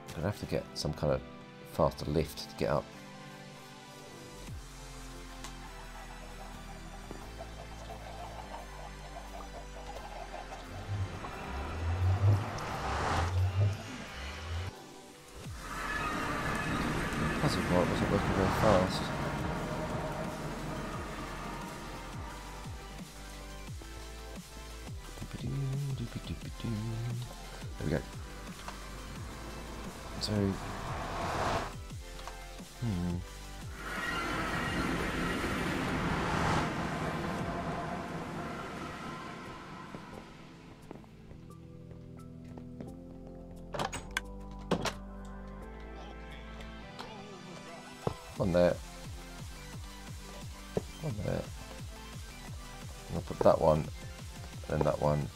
I'm gonna have to get some kind of faster lift to get up. There we go. So, on there. On there. I'll put that one, and that one.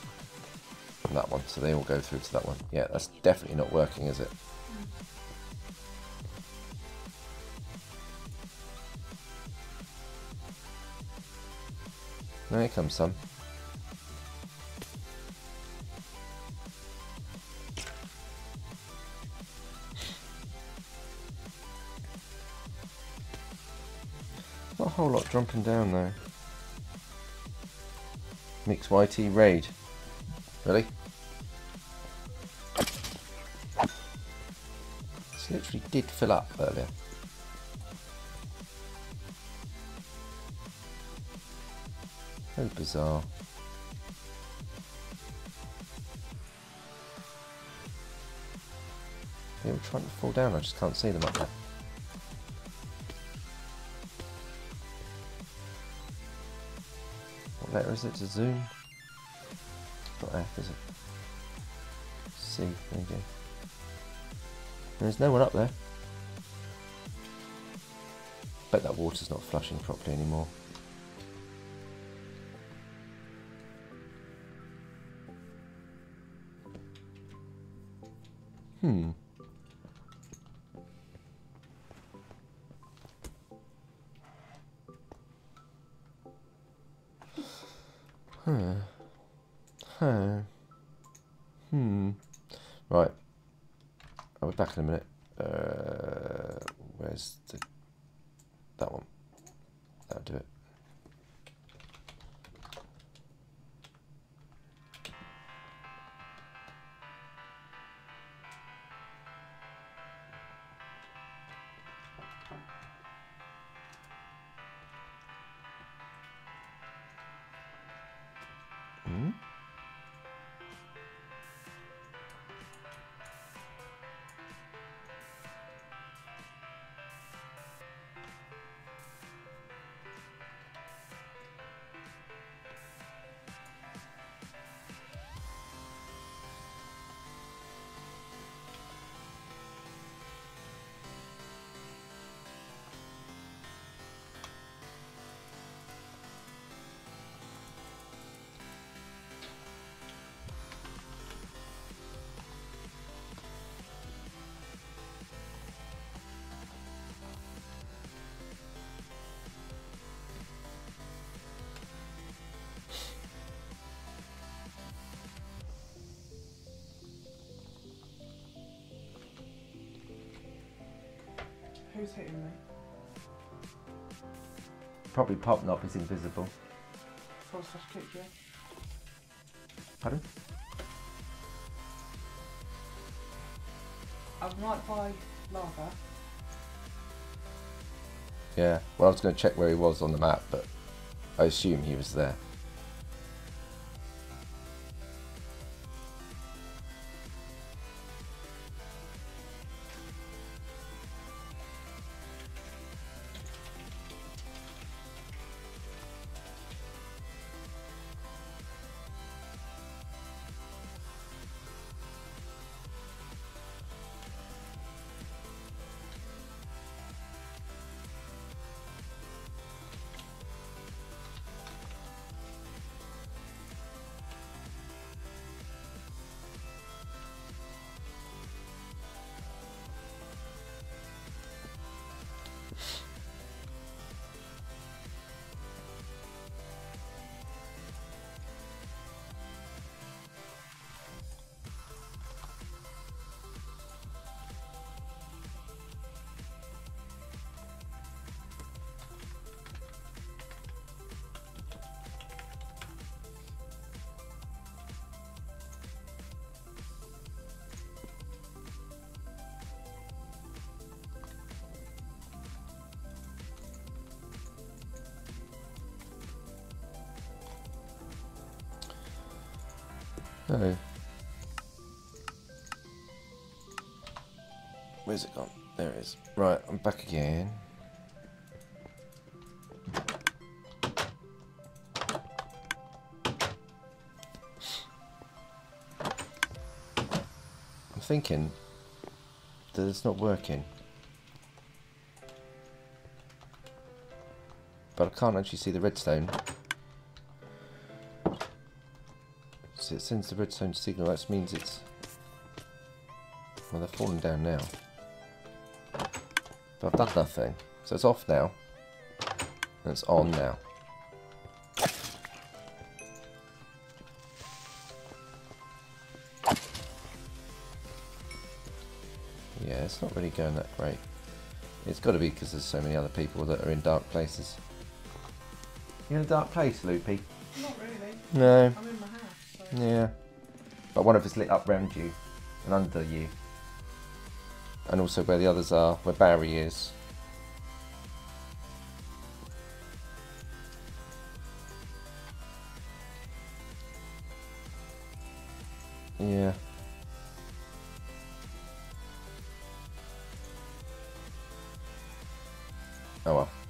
And that one, so they all go through to that one. Yeah, that's definitely not working, is it? There comes some. Not a whole lot jumping down though. Mix YT raid. Really? Literally did fill up earlier. How bizarre. them trying to fall down. I just can't see them up there. What letter is it to zoom? Not F, is it? C, there you go. There's no one up there. Bet that water's not flushing properly anymore. Hmm. Huh. Huh. Hmm. Right. I'll be back in a minute. Where's the... that one. That'll do it. Who's hitting me? Probably Pop Knob is invisible. Force slash kick, yeah? Pardon? I'm right by lava. Yeah, well I was going to check where he was on the map, but I assume he was there. Oh. Where's it gone? There it is. Right, I'm back again. I'm thinking that it's not working. But I can't actually see the redstone. It sends the redstone signal, that means it's... well, they're falling down now. But I've done nothing. So it's off now. And it's on now. Yeah, it's not really going that great. It's got to be because there's so many other people that are in dark places. You in a dark place, Loopy? Not really. No. I'm in my house. Yeah, but one of us lit up round you and under you, and also where the others are, where Barry is. Yeah.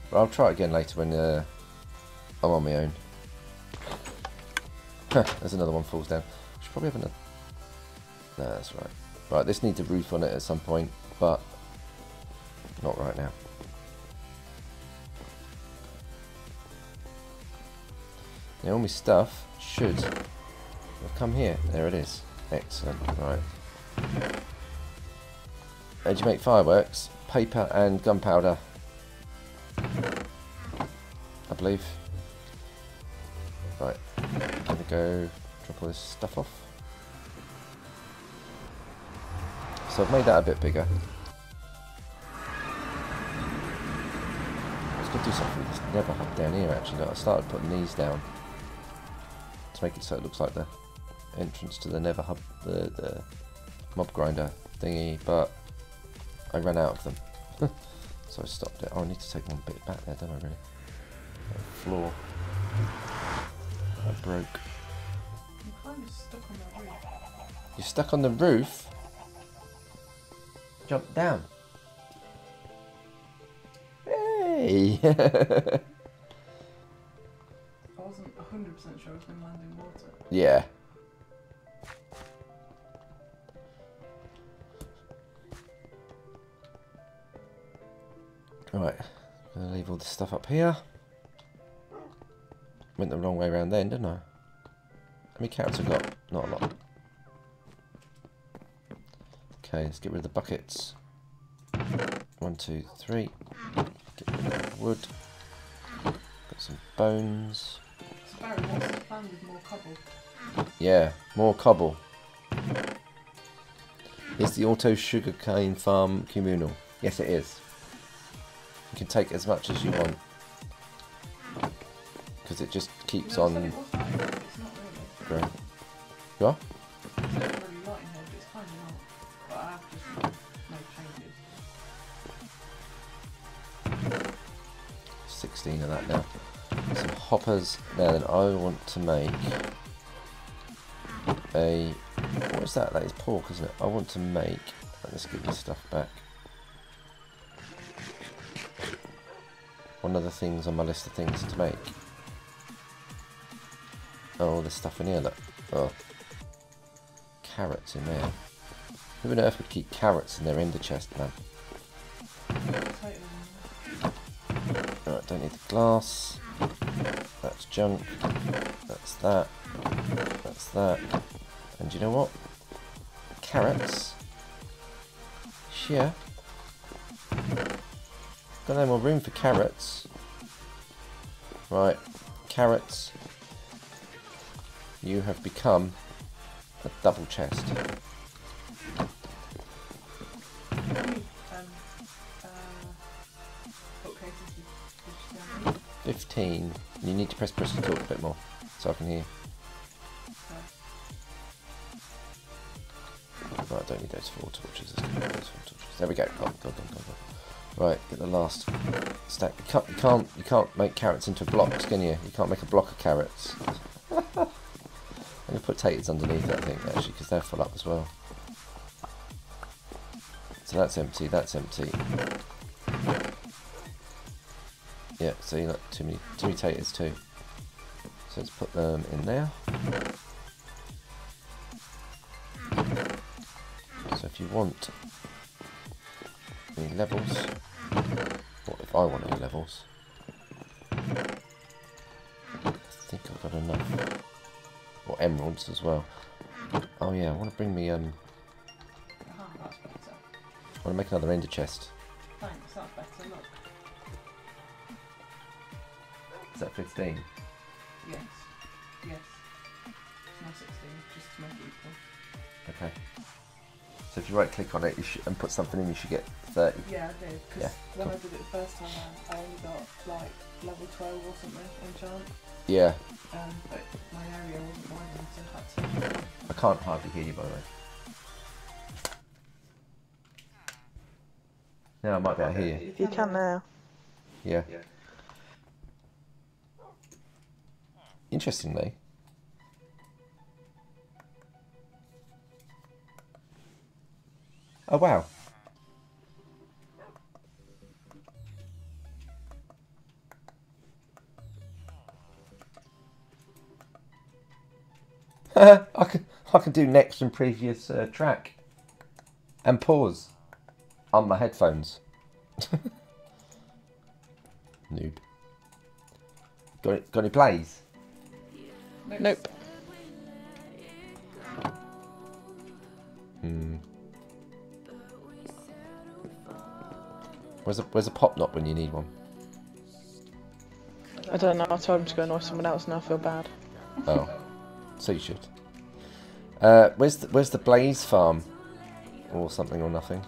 But I'll try it again later when I'm on my own. There's another one falls down. I should probably have another. No, that's right. Right, this needs a roof on it at some point, but not right now. Now all my stuff should have come here. There it is. Excellent. Right. How do you make fireworks? Paper and gunpowder, I believe. Right. I'm gonna go drop all this stuff off. So I've made that a bit bigger. Let's go do something that's never happened down here actually. I started putting these down to make it so it looks like the entrance to the Never Hub, the mob grinder thingy, but I ran out of them, so I stopped it. Oh, I need to take one bit back there, don't I really? That floor I broke. I'm kind of stuck on the roof. You're stuck on the roof? Jump down. Hey! I wasn't 100% sure I was going to land in water. Yeah. Right, I'm going to leave all this stuff up here. Went the wrong way around then, didn't I? How many carrots have I got? Not a lot. Okay, let's get rid of the buckets. 1, 2, 3. Get rid of the wood. Got some bones. Sparrow wants to plan with more cobble. Yeah, more cobble. Is the auto sugarcane farm communal? Yes, it is. You can take as much as you want because it just keeps on growing. Really. You are? It's not really light in here, but it's kind of not. But I have just made changes. 16 of that now. Some hoppers. Now then, I want to make a... What is that? That is pork, isn't it? I want to make... Let's give this stuff back. One of the things on my list of things to make. Oh, all this stuff in here, look. Oh. Carrots in there. Who on earth would keep carrots in their ender chest, man? Alright, don't need the glass. That's junk. That's that. That's that. And you know what? Carrots. Sheer. Got no more room for carrots. Right, carrots. You have become a double chest. Okay. 15. You need to press the talk a bit more so I can hear. Right, I don't need those 4 torches. There we go. Go. Right, get the last stack. You can't make carrots into blocks, can you? You can't make a block of carrots. I'm gonna put potatoes underneath that thing actually, because they're full up as well. So that's empty. That's empty. Yeah. So you got too many potatoes too. So let's put them in there. So if you want any levels. What if I want any levels? I think I've got enough. Or emeralds as well. Oh yeah, I want to bring me that's better. I want to make another ender chest. Thanks, that's better, look. Is that 15? Yes. Yes. It's now 16, just to make it equal. Okay. So if you right click on it and put something in, you should get 30. Yeah, I did, because when I did it the first time I only got like level 12 or something enchant. Yeah. But my area wasn't wide enough, so I had to... I can't hardly hear you, by the way. No, I might be able to hear you. You can now. Yeah. Interestingly... Oh wow. I could do next and previous track and pause on my headphones. Noob. Got any plays? Nope. Hmm. Where's a pop knot when you need one? I don't know. I told him to go annoy someone else, and I feel bad. Oh, so you should. Where's the Blaze Farm, or something or nothing?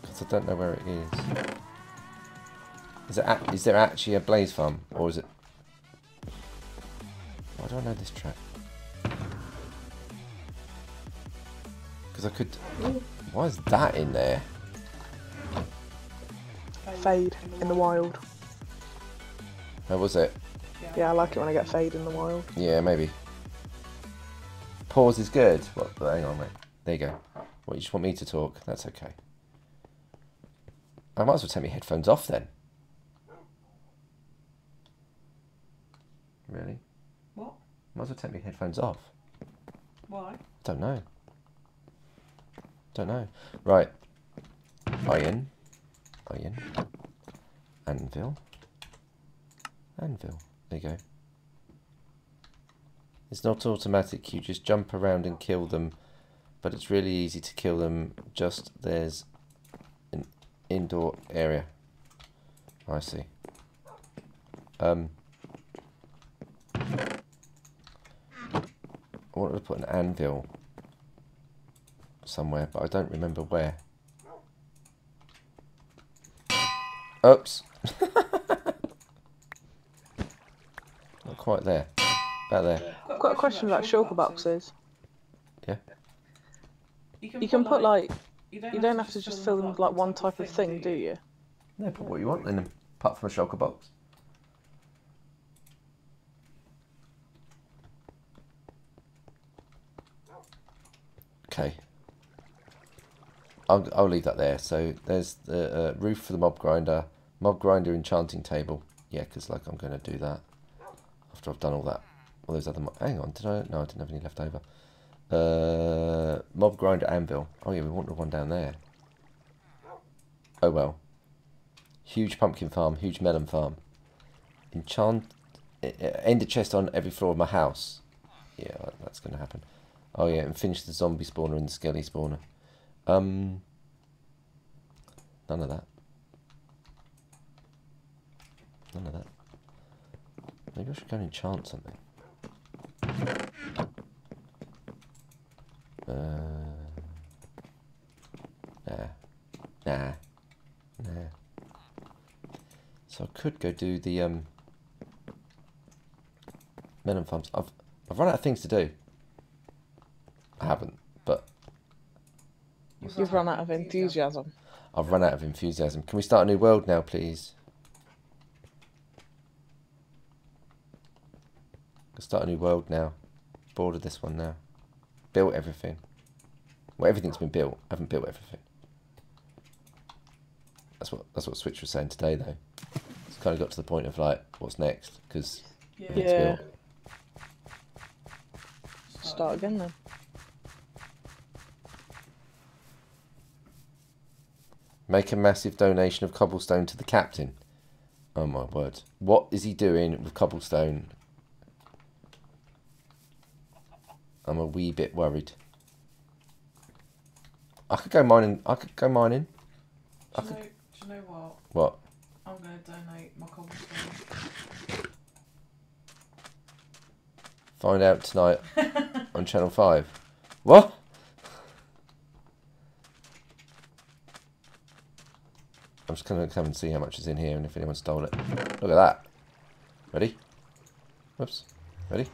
Because I don't know where it is. Is there actually a Blaze Farm, or is it? Why do I know this track? Because I could. Why is that in there? Fade in the wild. How was it? Yeah, I like it when I get fade in the wild. Yeah, maybe. Pause is good. Well, hang on, mate. There you go. Well, you just want me to talk. That's okay. I might as well take my headphones off then. Really? What? Might as well take my headphones off. Why? Don't know. Right. Iron. Anvil. There you go. It's not automatic, you just jump around and kill them, but it's really easy to kill them. Just there's an indoor area. I see. I wanted to put an anvil somewhere, but I don't remember where. Oops. Not quite there. About there. I've got a question about shulker boxes. Yeah. You can put like, you don't have to just fill them with like one type of thing, do you? No, put what you want in them, apart from a shulker box. Okay. I'll leave that there. So there's the roof for the mob grinder enchanting table. Yeah, because like I'm going to do that after I've done all that. All those other hang on, did I? No, I didn't have any left over. Mob grinder anvil. Oh yeah, we want the one down there. Oh well. Huge pumpkin farm, huge melon farm. Ender chest on every floor of my house. Yeah, that's going to happen. Oh yeah, and finish the zombie spawner and the skelly spawner. None of that. Maybe I should go and enchant something. Nah. So I could go do the melon farms. I've run out of things to do. I haven't, but you've run out of enthusiasm. I've run out of enthusiasm. Can we start a new world now, please? Let's start a new world now. Bored of this one now. Built everything. Well, everything's been built. I haven't built everything. That's what Switch was saying today, though. It's kind of got to the point of like, what's next? Because everything's built. Start again then. Make a massive donation of cobblestone to the captain. Oh my word. What is he doing with cobblestone? I'm a wee bit worried. I could go mining. Do you know what? What? I'm going to donate my cobblestone. Find out tonight on Channel 5. What? I'm just going to come and see how much is in here and if anyone stole it. Look at that. Ready? Whoops. Ready?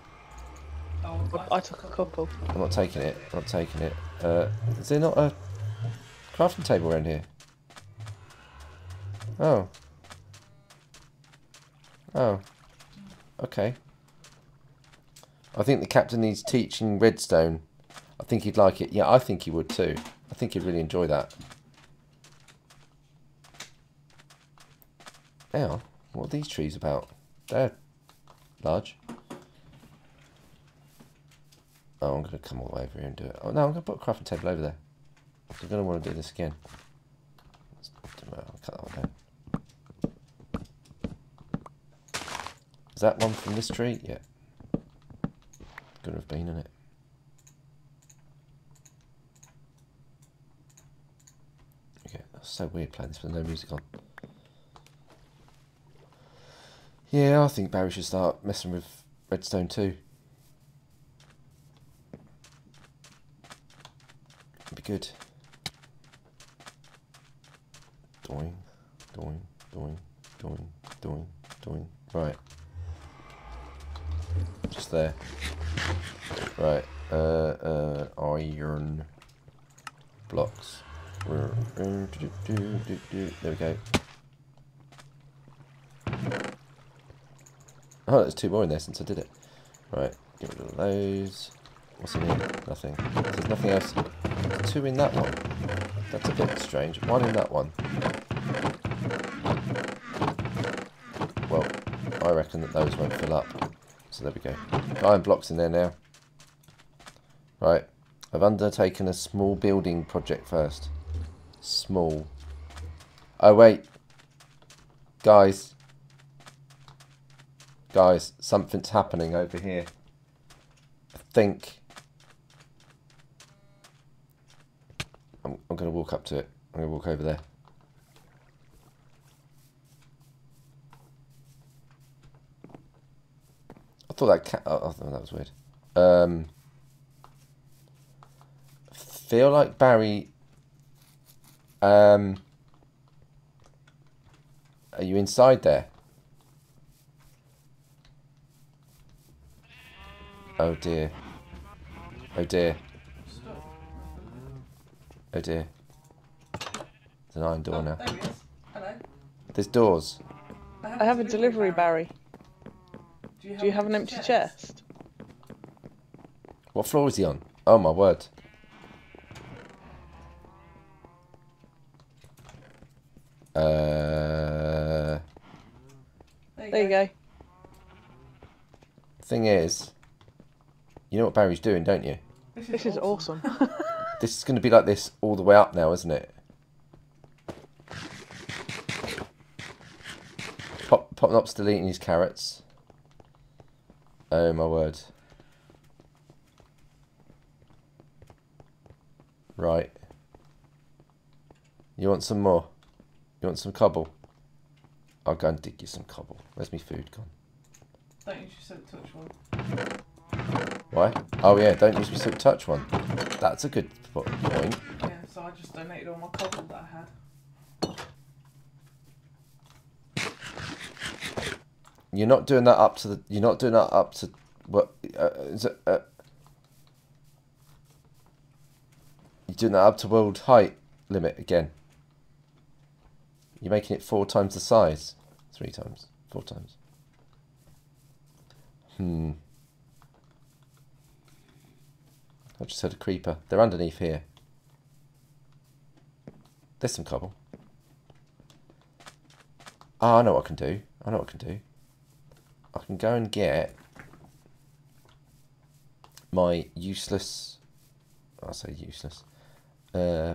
Oh, I took a couple. I'm not taking it. Is there not a crafting table around here? Oh. Oh. Okay. I think the captain needs teaching redstone. I think he'd like it. Yeah, I think he would too. I think he'd really enjoy that. Ow, what are these trees about? They're large. Oh, I'm going to come all the way over here and do it. Oh, no, I'm going to put a crafting table over there. I'm going to want to do this again. I'll cut that one down. Is that one from this tree? Yeah. Could have been in it. Okay, that's so weird playing this with no music on. Yeah, I think Barry should start messing with redstone too. It'd be good. Doing, doing, doing, doing, doing, doing. Right. Just there. Right. Iron blocks. There we go. Oh, there's two more in there since I did it. Right. Get rid of those. What's in here? Nothing. There's nothing else. There's two in that one. That's a bit strange. One in that one. Well, I reckon that those won't fill up. So there we go. Iron blocks in there now. Right. I've undertaken a small building project first. Small. Oh, wait. Guys. Guys, something's happening over here. I think. I'm going to walk up to it. I'm going to walk over there. I thought that cat. Oh, that was weird. Feel like Barry. Are you inside there? Oh dear. Oh dear. Oh dear. There's an iron door now. There it is. Hello. There's doors. I have a delivery, Barry. Do you have an empty chest? What floor is he on? Oh my word. There you go. Thing is, you know what Barry's doing, don't you? This is awesome. This is going to be like this all the way up now, isn't it? Popnop's still eating his carrots. Oh my word. Right. You want some more? You want some cobble? I'll go and dig you some cobble. Where's my food gone? Don't use your silk touch one. Why? Oh yeah, don't use my silk touch one. That's a good point. Yeah, so I just donated all my cobble that I had. You're not doing that up to the. You're not doing that up to what? You're doing that up to world height limit again. You're making it 4 times the size, 3 times, 4 times. Hmm. I just heard a creeper. They're underneath here. There's some cobble. Ah, oh, I know what I can do. I know what I can do. I can go and get my useless, I say useless,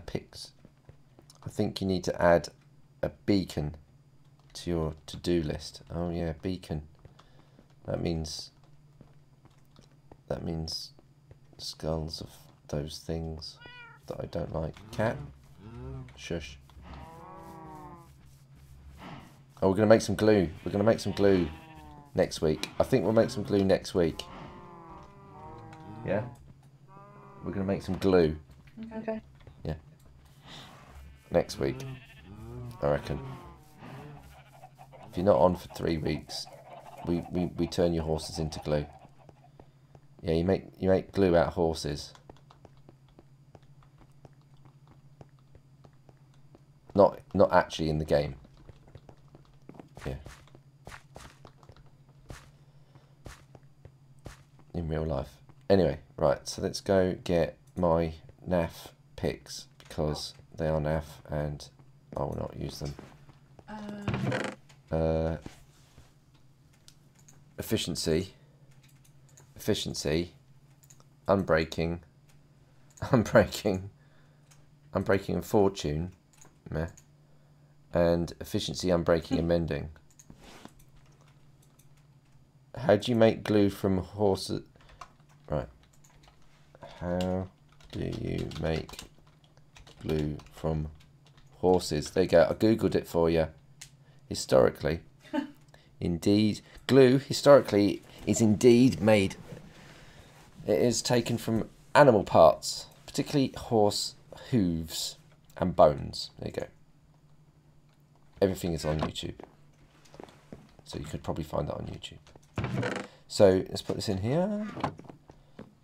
picks. I think you need to add a beacon to your to-do list. Oh yeah, beacon. That means skulls of those things that I don't like. Cat, shush. Oh, we're gonna make some glue. We're gonna make some glue. Next week. I think we'll make some glue next week. Yeah? We're going to make some glue. Okay. Yeah. Next week, I reckon. If you're not on for 3 weeks, we turn your horses into glue. Yeah, you make glue out of horses. Not actually in the game. Yeah. In real life. Anyway, right, so let's go get my naff picks because they are naff and I will not use them. efficiency, unbreaking and fortune, meh, and efficiency, unbreaking and mending. How do you make glue from horses? Right. How do you make glue from horses? There you go. I googled it for you. Historically, indeed, glue historically is indeed made. It is taken from animal parts, particularly horse hooves and bones. There you go. Everything is on YouTube, so you could probably find that on YouTube. So let's put this in here,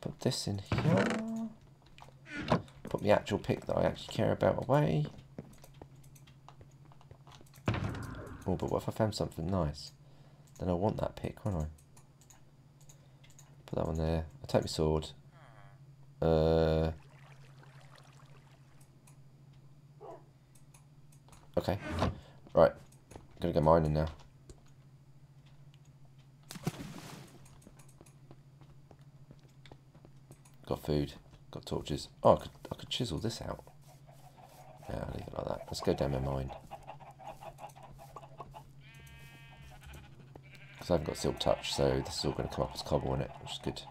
put this in here, put the actual pick that I actually care about away. Oh, but what if I found something nice? Then I want that pick, won't I? Put that one there. I'll take my sword. Okay. Right. I'm gonna go mining now. Got food, got torches. Oh, I could chisel this out. Yeah, I'll leave it like that. Let's go down my mine. Because I haven't got silk touch, so this is all going to come up as cobble in it, which is good.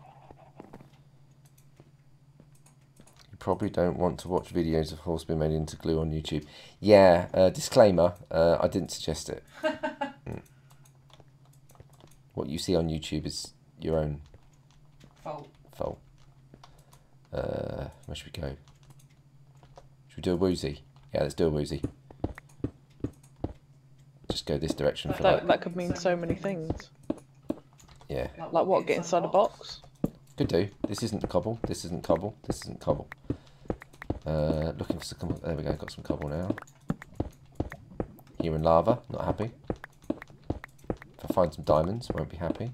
You probably don't want to watch videos of horse being made into glue on YouTube. Yeah, disclaimer, I didn't suggest it. What you see on YouTube is your own fault. Where should we go? Should we do a woozy? Yeah, let's do a woozy. Just go this direction for like... That could mean so many things. Yeah. Like what? Get inside a box? Could do. This isn't cobble. This isn't cobble. This isn't cobble. Looking for some cobble. There we go. Got some cobble now. Human lava. Not happy. If I find some diamonds, won't be happy.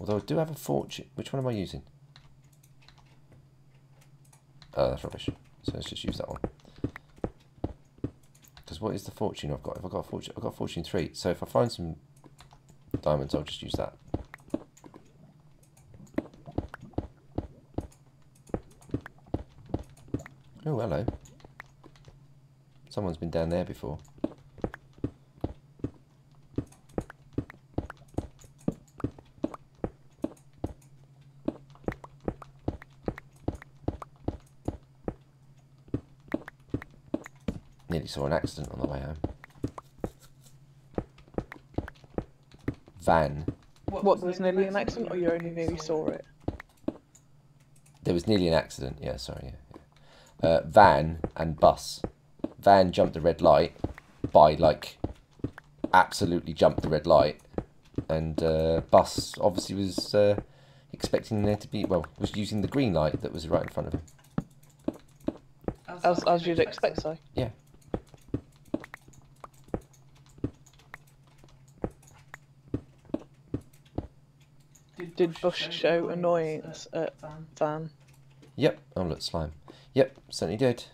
Although I do have a fortune. Which one am I using? That's rubbish. So let's just use that one. Because what is the fortune I've got? If I got a fortune, I've got fortune 3. So if I find some diamonds, I'll just use that. Oh, hello. Someone's been down there before. Saw an accident on the way home. Van. What, there was nearly an accident, or you only nearly saw it? There was nearly an accident, yeah, sorry. Yeah. Van and bus. Van jumped the red light by, like, absolutely jumped the red light. And bus obviously was expecting there to be, well, was using the green light that was right in front of him. As you'd expect, so. Yeah. Did Bush show annoyance at Van? Yep. Oh look, slime. Yep, certainly did.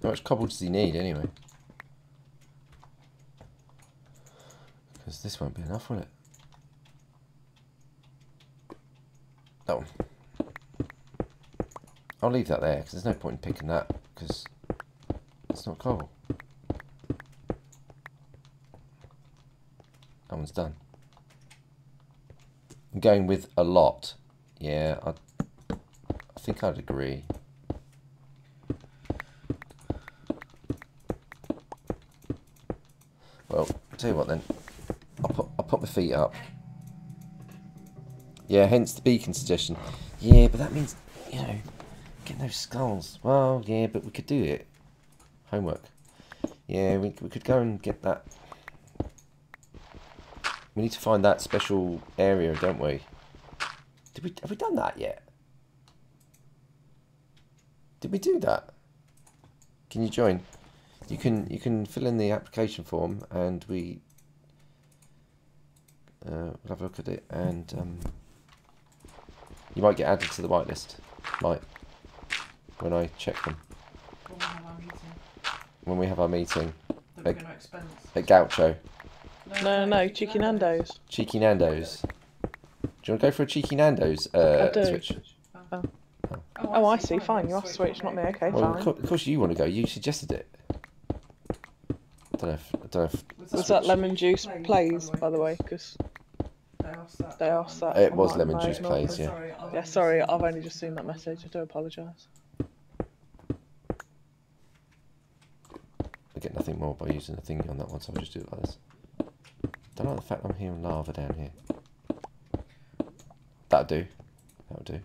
How much cobble does he need anyway? Because this won't be enough, will it? That one. I'll leave that there because there's no point in picking that because it's not cobble. That one's done. I'm going with a lot. Yeah, I think I'd agree. Tell you what then, I'll put my feet up. Yeah, hence the beacon suggestion. Yeah, but that means, you know, getting those skulls. Well, yeah, but we could do it. Homework. Yeah, we could go and get that. We need to find that special area, don't we? Have we done that yet? Did we do that? Can you join? You can fill in the application form, and we we'll have a look at it, and you might get added to the whitelist. Might, when I check them. When we have our meeting. We're gonna expense. At Gaucho. No, Cheeky Nando's. Cheeky Nando's. Do you want to go for a Cheeky Nando's switch? Oh. Oh, I see. Fine, you are switched, not me. Okay, well, fine. Of course, you want to go. You suggested it. I don't know if was that lemon juice plays, by the way? Because they asked that. It was lemon juice plays, yeah. Yeah, sorry, I've only just seen that message. I do apologise. I get nothing more by using the thingy on that one, so I'll just do it like this. Don't like the fact I'm hearing lava down here. That'll do. That'll do.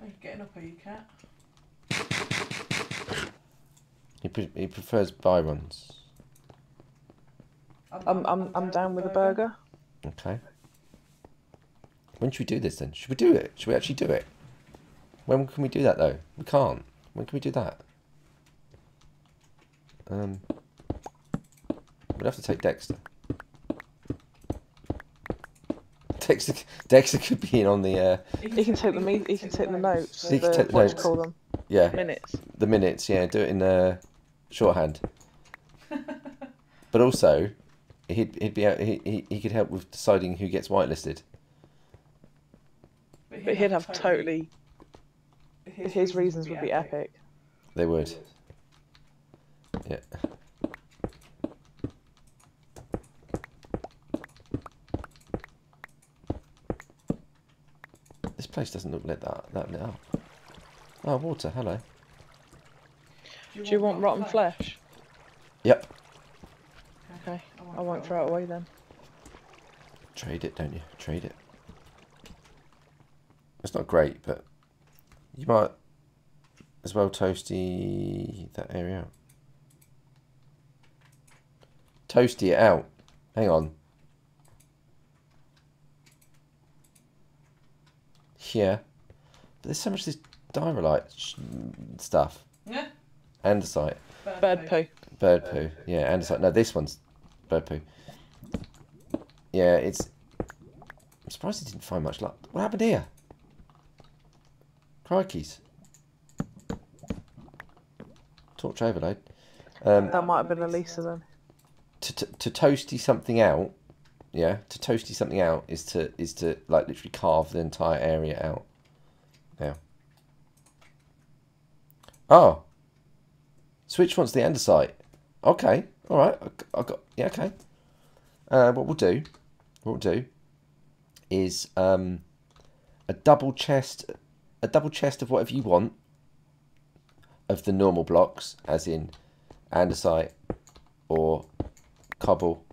Are you getting up, are you, cat? He prefers Byron's. I'm down with a burger. Okay. When should we do this then? Should we do it? Should we actually do it? When can we do that though? We can't. When can we do that? We'll have to take Dexter. Dexter could be in on the. He can take the meat. He can take the notes. He can take the notes. What do you call them? Yeah. Minutes. The minutes. Yeah. Do it in shorthand. But also, he could help with deciding who gets whitelisted. But he'd have totally. His reasons would be epic. They would. Yeah. This place doesn't look like that lit up. Oh, water. Hello. Do you want rotten flesh? Yep. Okay, I won't throw it away then. Trade it, don't you? Trade it. It's not great, but you might as well toasty that area out. Toasty it out. Hang on. Here. But there's so much of this diorite stuff. Yeah. Andesite. Bird poo. Bird poo. Yeah, andesite. No, this one's bird poo. Yeah, it's. I'm surprised it didn't find much luck. What happened here? Crikeys. Torch overload. That might have been Elisa then. To toasty something out, yeah. To toasty something out is to like literally carve the entire area out. Now. Oh. Switch wants the andesite. Okay, all right. I got yeah. Okay. What we'll do is a double chest of whatever you want of the normal blocks, as in andesite or cobble,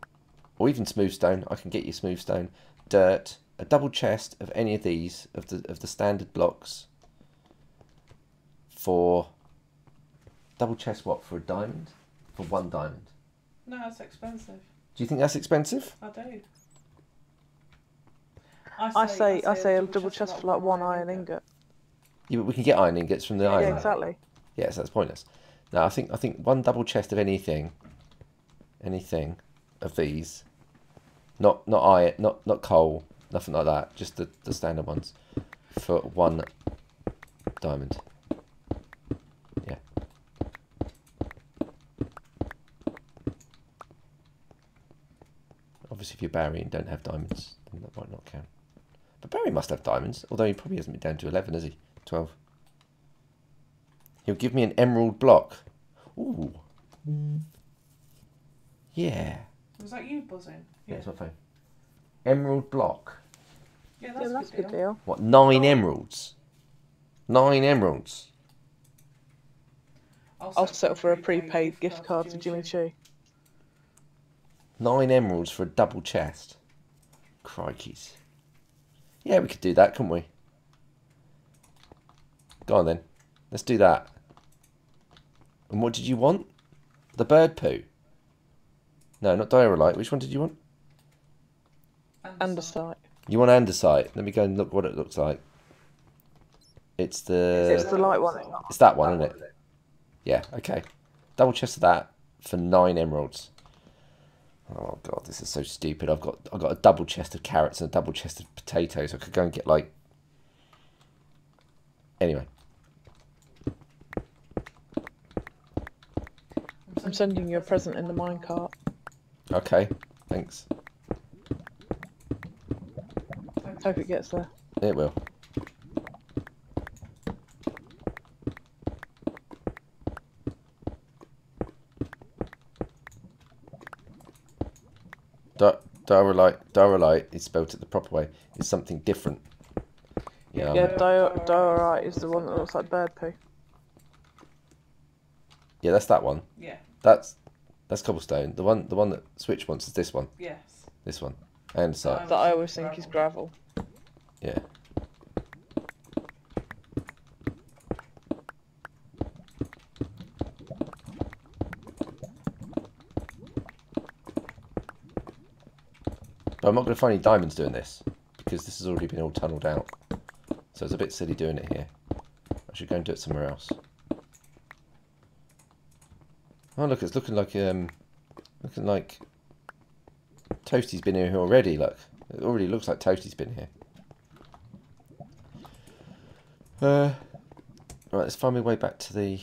or even smooth stone. I can get you smooth stone, dirt, a double chest of any of these of the standard blocks. For double chest, what for a diamond? For one diamond? No, that's expensive. Do you think that's expensive? I do. I say a double chest for like one iron ingot. Yeah, but we can get iron ingots from the iron. Yeah, exactly. Yes, yeah, so that's pointless. No, I think one double chest of anything. Anything of these, not iron, not coal, nothing like that. Just the standard ones for one diamond. Yeah. Obviously, if you're Barry and don't have diamonds, then that might not count. But Barry must have diamonds, although he probably hasn't been down to 11, has he? 12. He'll give me an emerald block. Ooh. Mm. Yeah. Was that you buzzing? Yeah, it's my phone. Emerald block. Yeah, that's a good deal. What, 9 emeralds? 9 emeralds. I'll settle for a prepaid gift card to Jimmy Choo. 9 emeralds for a double chest. Crikeys. Yeah, we could do that, couldn't we? Go on then. Let's do that. And what did you want? The bird poo. No, not diorite. Which one did you want? Andesite. You want andesite? Let me go and look what it looks like. It's the... It's the light one. It's that one, isn't it? Yeah, okay. Double chest of that for 9 emeralds. Oh god, this is so stupid. I've got a double chest of carrots and a double chest of potatoes. I could go and get like... Anyway. I'm sending you a present in the minecart. Okay, thanks. Hope it gets there. It will. Diorite is spelled it the proper way. It's something different. Yeah, diorite is the one that looks like bird poo. Yeah, that's that one. Yeah. That's cobblestone. The one that Switch wants is this one. Yes. This one. And so that I always think is gravel. Yeah. But I'm not going to find any diamonds doing this, because this has already been all tunnelled out. So it's a bit silly doing it here. I should go and do it somewhere else. Oh look, it's looking like Toasty's been here already. Look, it already looks like Toasty's been here. Right, let's find my way back to the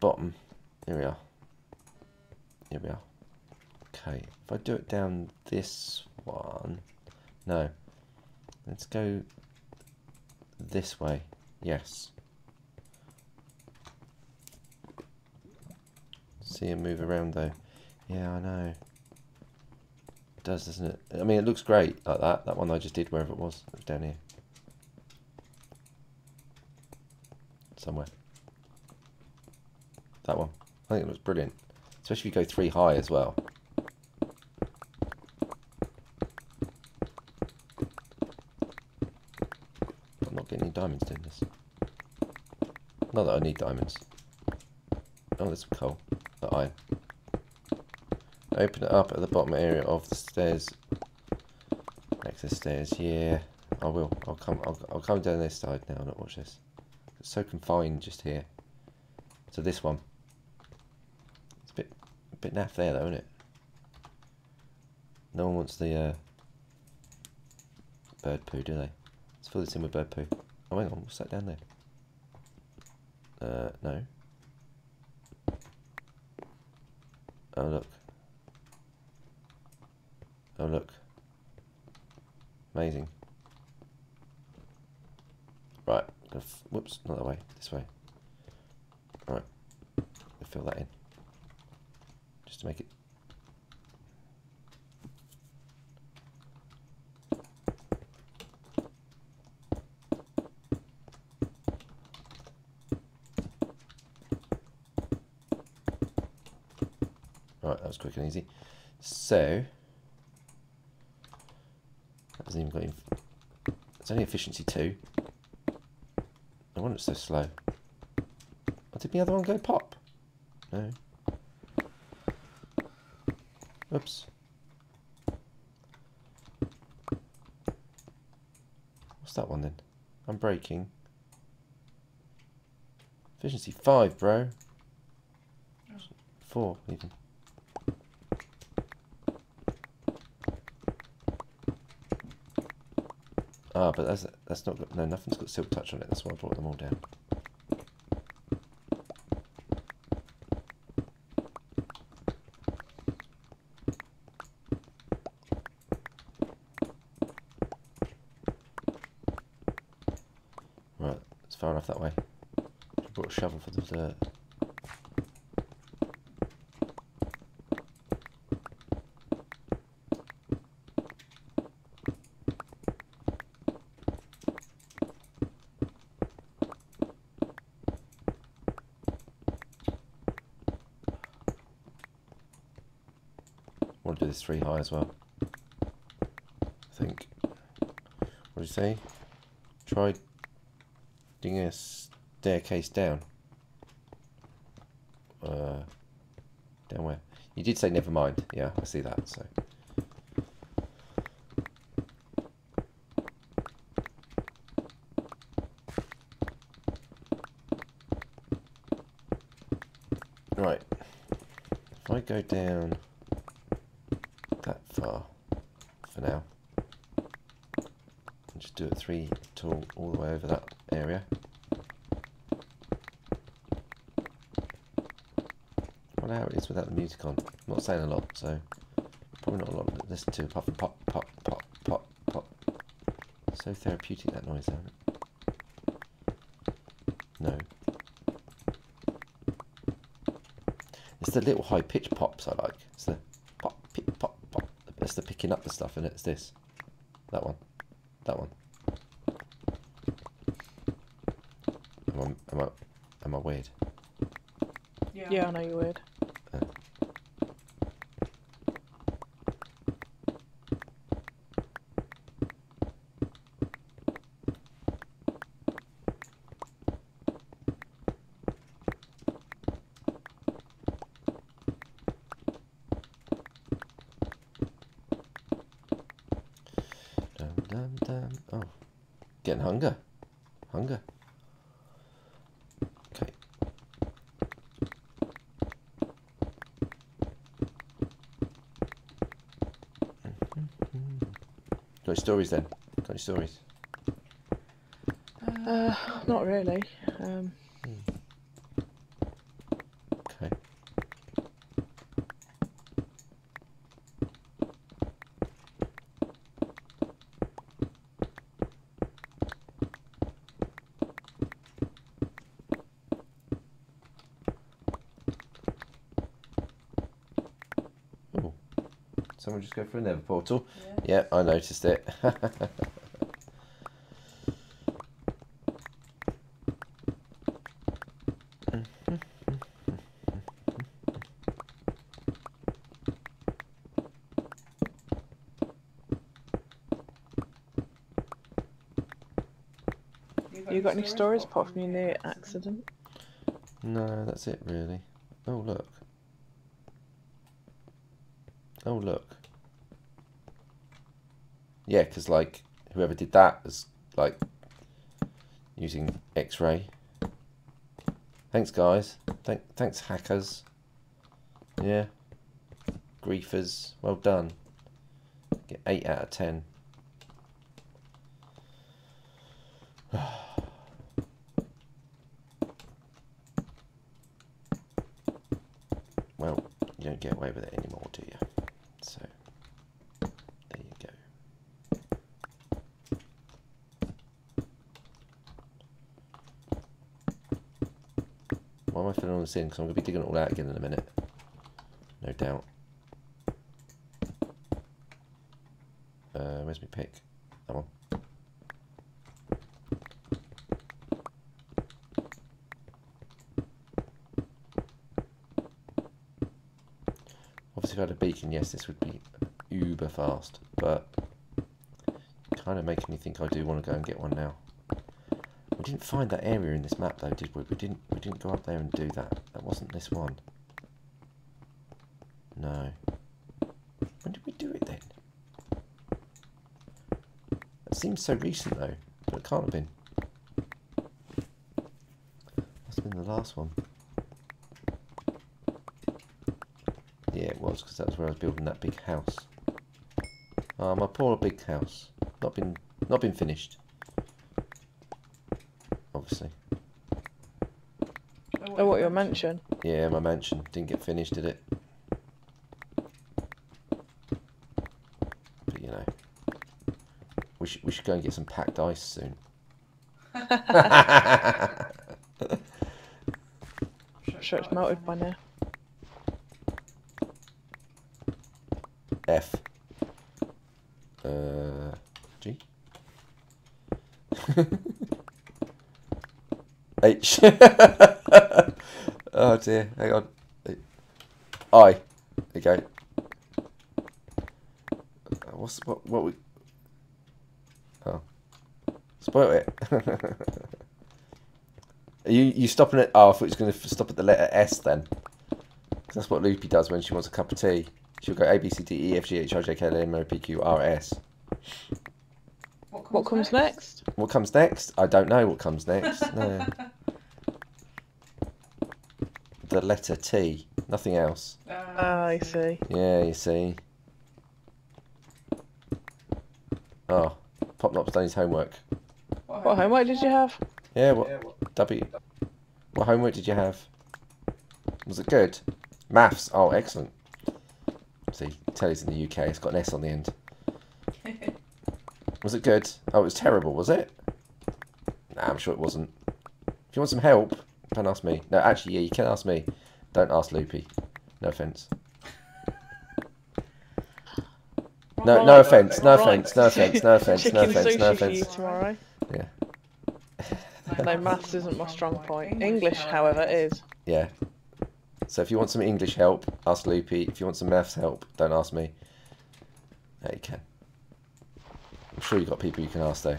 bottom. Here we are. Here we are. Okay, if I do it down this one, no, let's go this way, yes. See him move around though, yeah I know, it does doesn't it, I mean it looks great like that, that one I just did wherever it was down here, somewhere, that one, I think it looks brilliant, especially if you go 3 high as well. Diamonds doing this. Not that I need diamonds. Oh, there's some coal. That iron. Open it up at the bottom area of the stairs. Access stairs. Yeah, I will. I'll come down this side now. Not watch this. It's so confined just here. So this one. It's a bit naff there though, isn't it? No one wants the bird poo, do they? Let's fill this in with bird poo. Oh, hang on, what's that down there? No. Oh, look. Oh, look. Amazing. Right. Whoops, not that way. This way. Right. I'll fill that in. Just to make it... Right, that was quick and easy. So that hasn't even got it's only efficiency 2. No wonder it's so slow. Oh, did the other one go pop? No. Oops. What's that one then? I'm breaking. Efficiency 5, bro. 4 even. Ah, but that's not good. No, nothing's got silk touch on it. That's why I brought them all down. Right, it's far enough that way. I brought a shovel for the dirt. Do this 3 high as well. I think. What did you say? Try doing a staircase down. Down where? You did say never mind. Yeah, I see that. So go down that far for now. And just do it 3 tool all the way over that area. I don't know how it is without the music on. I'm not saying a lot, so probably not a lot to listen to apart from pop, pop, pop, pop, pop. So therapeutic that noise, isn't it? No. It's the little high pitch pops I like. It's the pop, pip, pop, pop. It's the picking up the stuff, and it's this. That one. That one. Am I weird? Yeah. Yeah, I know you're weird. Oh, getting hunger. Hunger. Okay. Got any stories then? Got any stories? Not really. Okay. Someone just go through another portal. Yeah, I noticed it. You got any stories apart from your near accident? No, that's it really. Oh look. Oh look. Yeah, because like whoever did that is like using X-ray. Thanks guys. Thanks hackers. Yeah. Griefers. Well done. Get 8 out of 10. Well, you don't get away with it anymore, do you? So, there you go. Why am I filling all this in? Because I'm going to be digging it all out again in a minute. No doubt. Where's my pick? That one. Obviously if I had a beacon, yes, this would be uber fast, but kind of making me think I do want to go and get one now. We didn't find that area in this map though, did we? We didn't go up there and do that. That wasn't this one. No. When did we do it then? It seems so recent though, but it can't have been. Must have been the last one. Yeah, it was, because that was where I was building that big house. Ah, my poor big house. Not been finished. Obviously. Oh, what, your mansion? Yeah, my mansion. Didn't get finished, did it? But, you know. We should go and get some packed ice soon. I'm sure it's melted by now. F. G. H. Oh dear, hang on. I. There you go. What we... Oh. Spoil it. Are you stopping at... Oh, I thought it was going to stop at the letter S then. That's what Loopy does when she wants a cup of tea. She'll go A, B, C, D, E, F, G, H, I, J, K, L, M, N, O, P, Q, R, S. What comes next? What comes next? I don't know what comes next. No. the letter T, nothing else. Ah, I see. Yeah, you see. Oh, Popnop's done his homework. What homework did you have? Yeah, what W? What homework did you have? Was it good? Maths. Oh, excellent. See, telly's in the UK. It's got an S on the end. Was it good? Oh, it was terrible, was it? Nah, I'm sure it wasn't. If you want some help, don't ask me. No, actually, yeah, you can ask me. Don't ask Loopy. No offence. No, no offence, no offence, no offence, no offence, no offence, no offence. Tomorrow. Yeah. No, maths isn't my strong point. English, however, is. Yeah. So if you want some English help, ask Loopy. If you want some maths help, don't ask me. No, you can. I'm sure you've got people you can ask, though.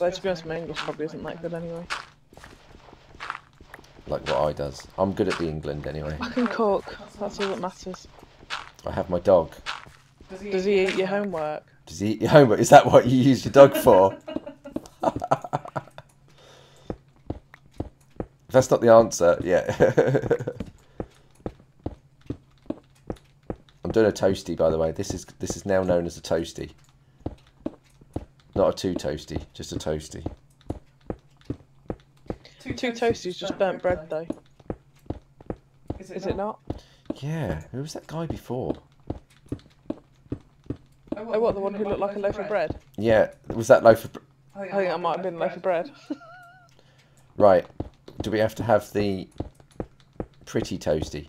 Well, to be honest, my English probably isn't that good anyway. Like what I does. I'm good at the England anyway. I can cook. That's all that matters. I have my dog. Does he eat your homework? Does he eat your homework? Is that what you use your dog for? If that's not the answer, yeah. I'm doing a toasty, by the way. This is now known as a toasty. Not a two toasty, just a toasty. Two toasties just burnt bread, though. Is it not? Yeah, who was that guy before? Oh, what, the one who looked like a loaf of bread? Yeah, was that loaf of bread? I think that might have been a loaf of bread. Right, do we have to have the pretty toasty?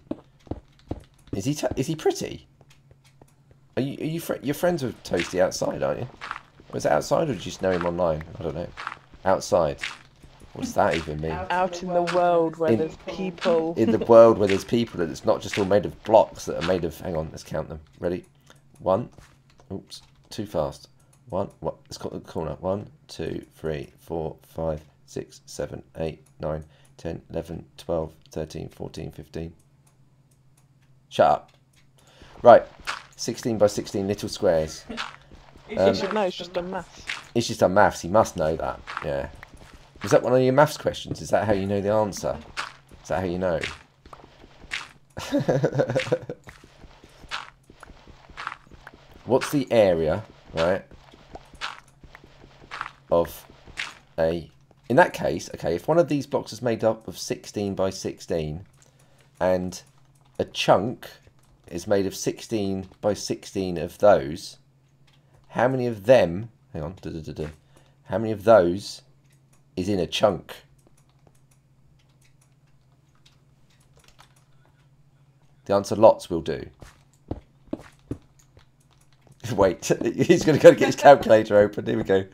Is he pretty? You're friends with Toasty outside, aren't you? Was it outside or did you just know him online? I don't know. Outside. What does that even mean? Out in the world where there's people. In the world where there's people, and it's not just all made of blocks that are made of... Hang on, let's count them. Ready? One. Oops, too fast. One. What? It's got the corner. 1, 2, 3, 4, 5, 6, 7, 8, 9, 10, 11, 12, 13, 14, 15. Shut up. Right. 16 by 16 little squares. He should know, he's just done maths. He's just done maths, he must know that, yeah. Was that one of your maths questions? Is that how you know the answer? Is that how you know? What's the area, right, of a... In that case, okay, if one of these blocks is made up of 16 by 16 and a chunk is made of 16 by 16 of those... How many of them, hang on, how many of those is in a chunk? The answer lots will do. Wait, he's going to go get his calculator open, here we go.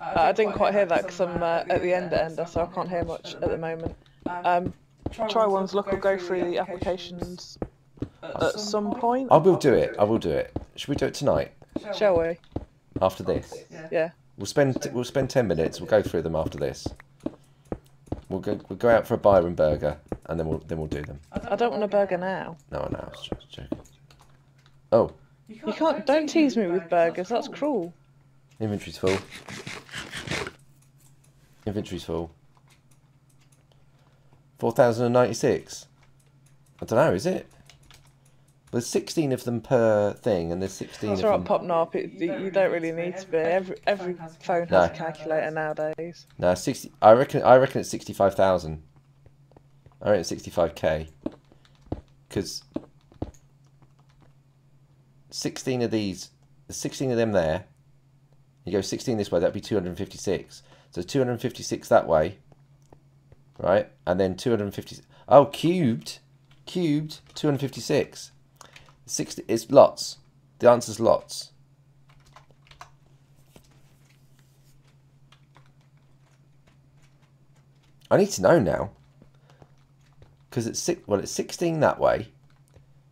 I didn't quite hear that because I'm at the end, so I can't hear much at the moment. TryOnesLuck will go through the applications at some point. I will do it, I will do it. Should we do it tonight? Shall we? After this? Yeah. We'll spend 10 minutes. We'll go through them after this. We'll go out for a beer and burger, and then we'll do them. I don't want a burger now. No, I know. I was just joking. Oh. You can't. Don't tease me with burgers. That's cruel. Inventory's full. Inventory's full. 4,096. I don't know. Is it? There's 16 of them per thing, and there's 16 of them... That's right, Popnop, you don't really need to be. Every phone has a calculator nowadays. No, I reckon it's 65,000. I reckon it's 65k. Because... 16 of these... There's 16 of them there. You go 16 this way, that'd be 256. So 256 that way. Right? And then 250... Oh, cubed! Cubed, 256. 60 is lots. The answer's lots. I need to know now. Because it's six. Well, it's 16 that way,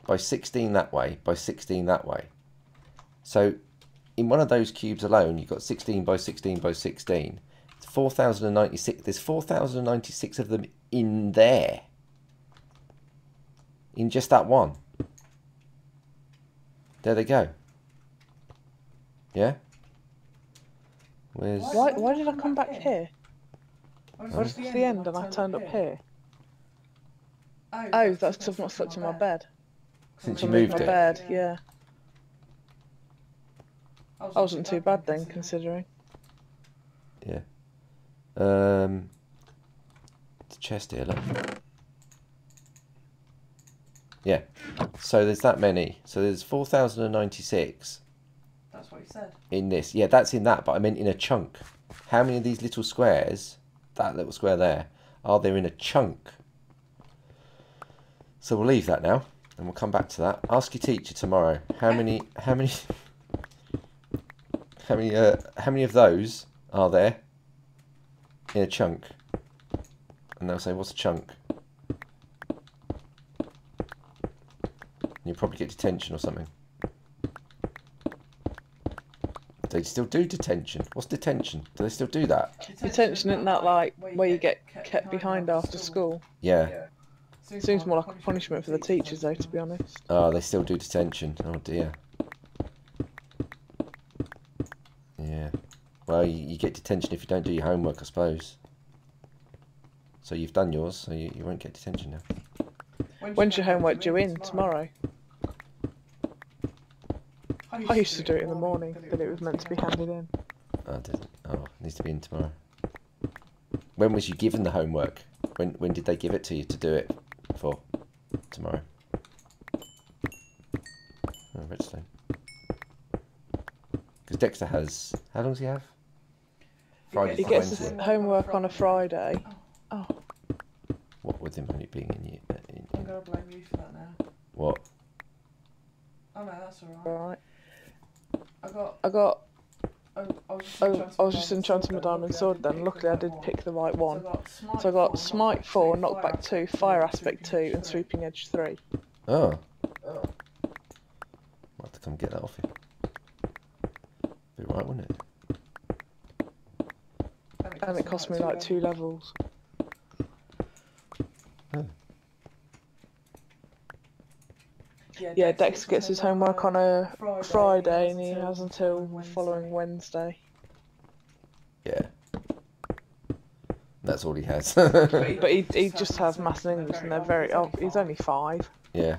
by 16 that way, by 16 that way. So, in one of those cubes alone, you've got 16 by 16 by 16. It's 4,096. There's 4,096 of them in there. In just that one. There they go. Yeah? Where's... Why did I come back here? What if it's the end and I turned up here? Oh, that's because I've not slept in my bed. Since you moved it? Bed, yeah. I wasn't too bad then, considering. Yeah. It's a chest here, look. Yeah. So there's that many. So there's 4,096. That's what you said. In this. Yeah, that's in that, but I meant in a chunk. How many of these little squares, that little square there, are there in a chunk? So we'll leave that now, and we'll come back to that. Ask your teacher tomorrow. How many of those are there in a chunk? And they'll say, what's a chunk? And you'll probably get detention or something. They still do detention. What's detention? Do they still do that? Detention isn't that like where you get kept behind after school? Yeah. Seems more like a punishment for the teachers though, to be honest. Oh, they still do detention. Oh dear. Yeah. Well, you get detention if you don't do your homework, I suppose. So you've done yours, so you won't get detention now. When's your homework due in? Tomorrow? I used to do it in the morning, but it was meant to be handed in. Oh, it didn't. Oh, it needs to be in tomorrow. When was you given the homework? When did they give it to you to do it for? Tomorrow. Oh, redstone. Because Dexter has... How long does he have? Friday. He gets his homework on a Friday. Oh. What with him only being in you? I'm going to blame you for that now. What? Oh no, that's alright. I was just enchanting my diamond sword then. Luckily I did pick the right one. So I got Smite 4, Knockback 2, Fire Aspect 2 and Sweeping Edge 3. Oh. I'll have to come get that off you. Be right, wouldn't it? And it cost me like 2 levels. Oh. Yeah, Dex gets his homework on a Friday and he has until the following Wednesday. Yeah. That's all he has. But he just has maths and English and they're very... Oh, he's only 5. Yeah.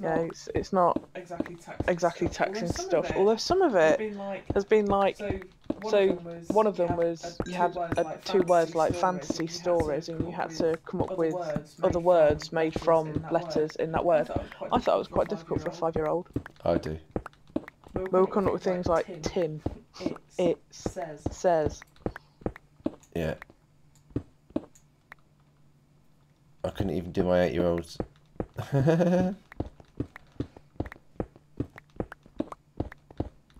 Yeah, it's not exactly taxing stuff. Although some of it has been like... So one of them was you had two words like fantasy stories and you had to come up with other words made from letters in that word. I thought it was quite difficult for a 5-year-old. I do. We were coming up with things like tin, it says. Yeah. I couldn't even do my 8-year-olds.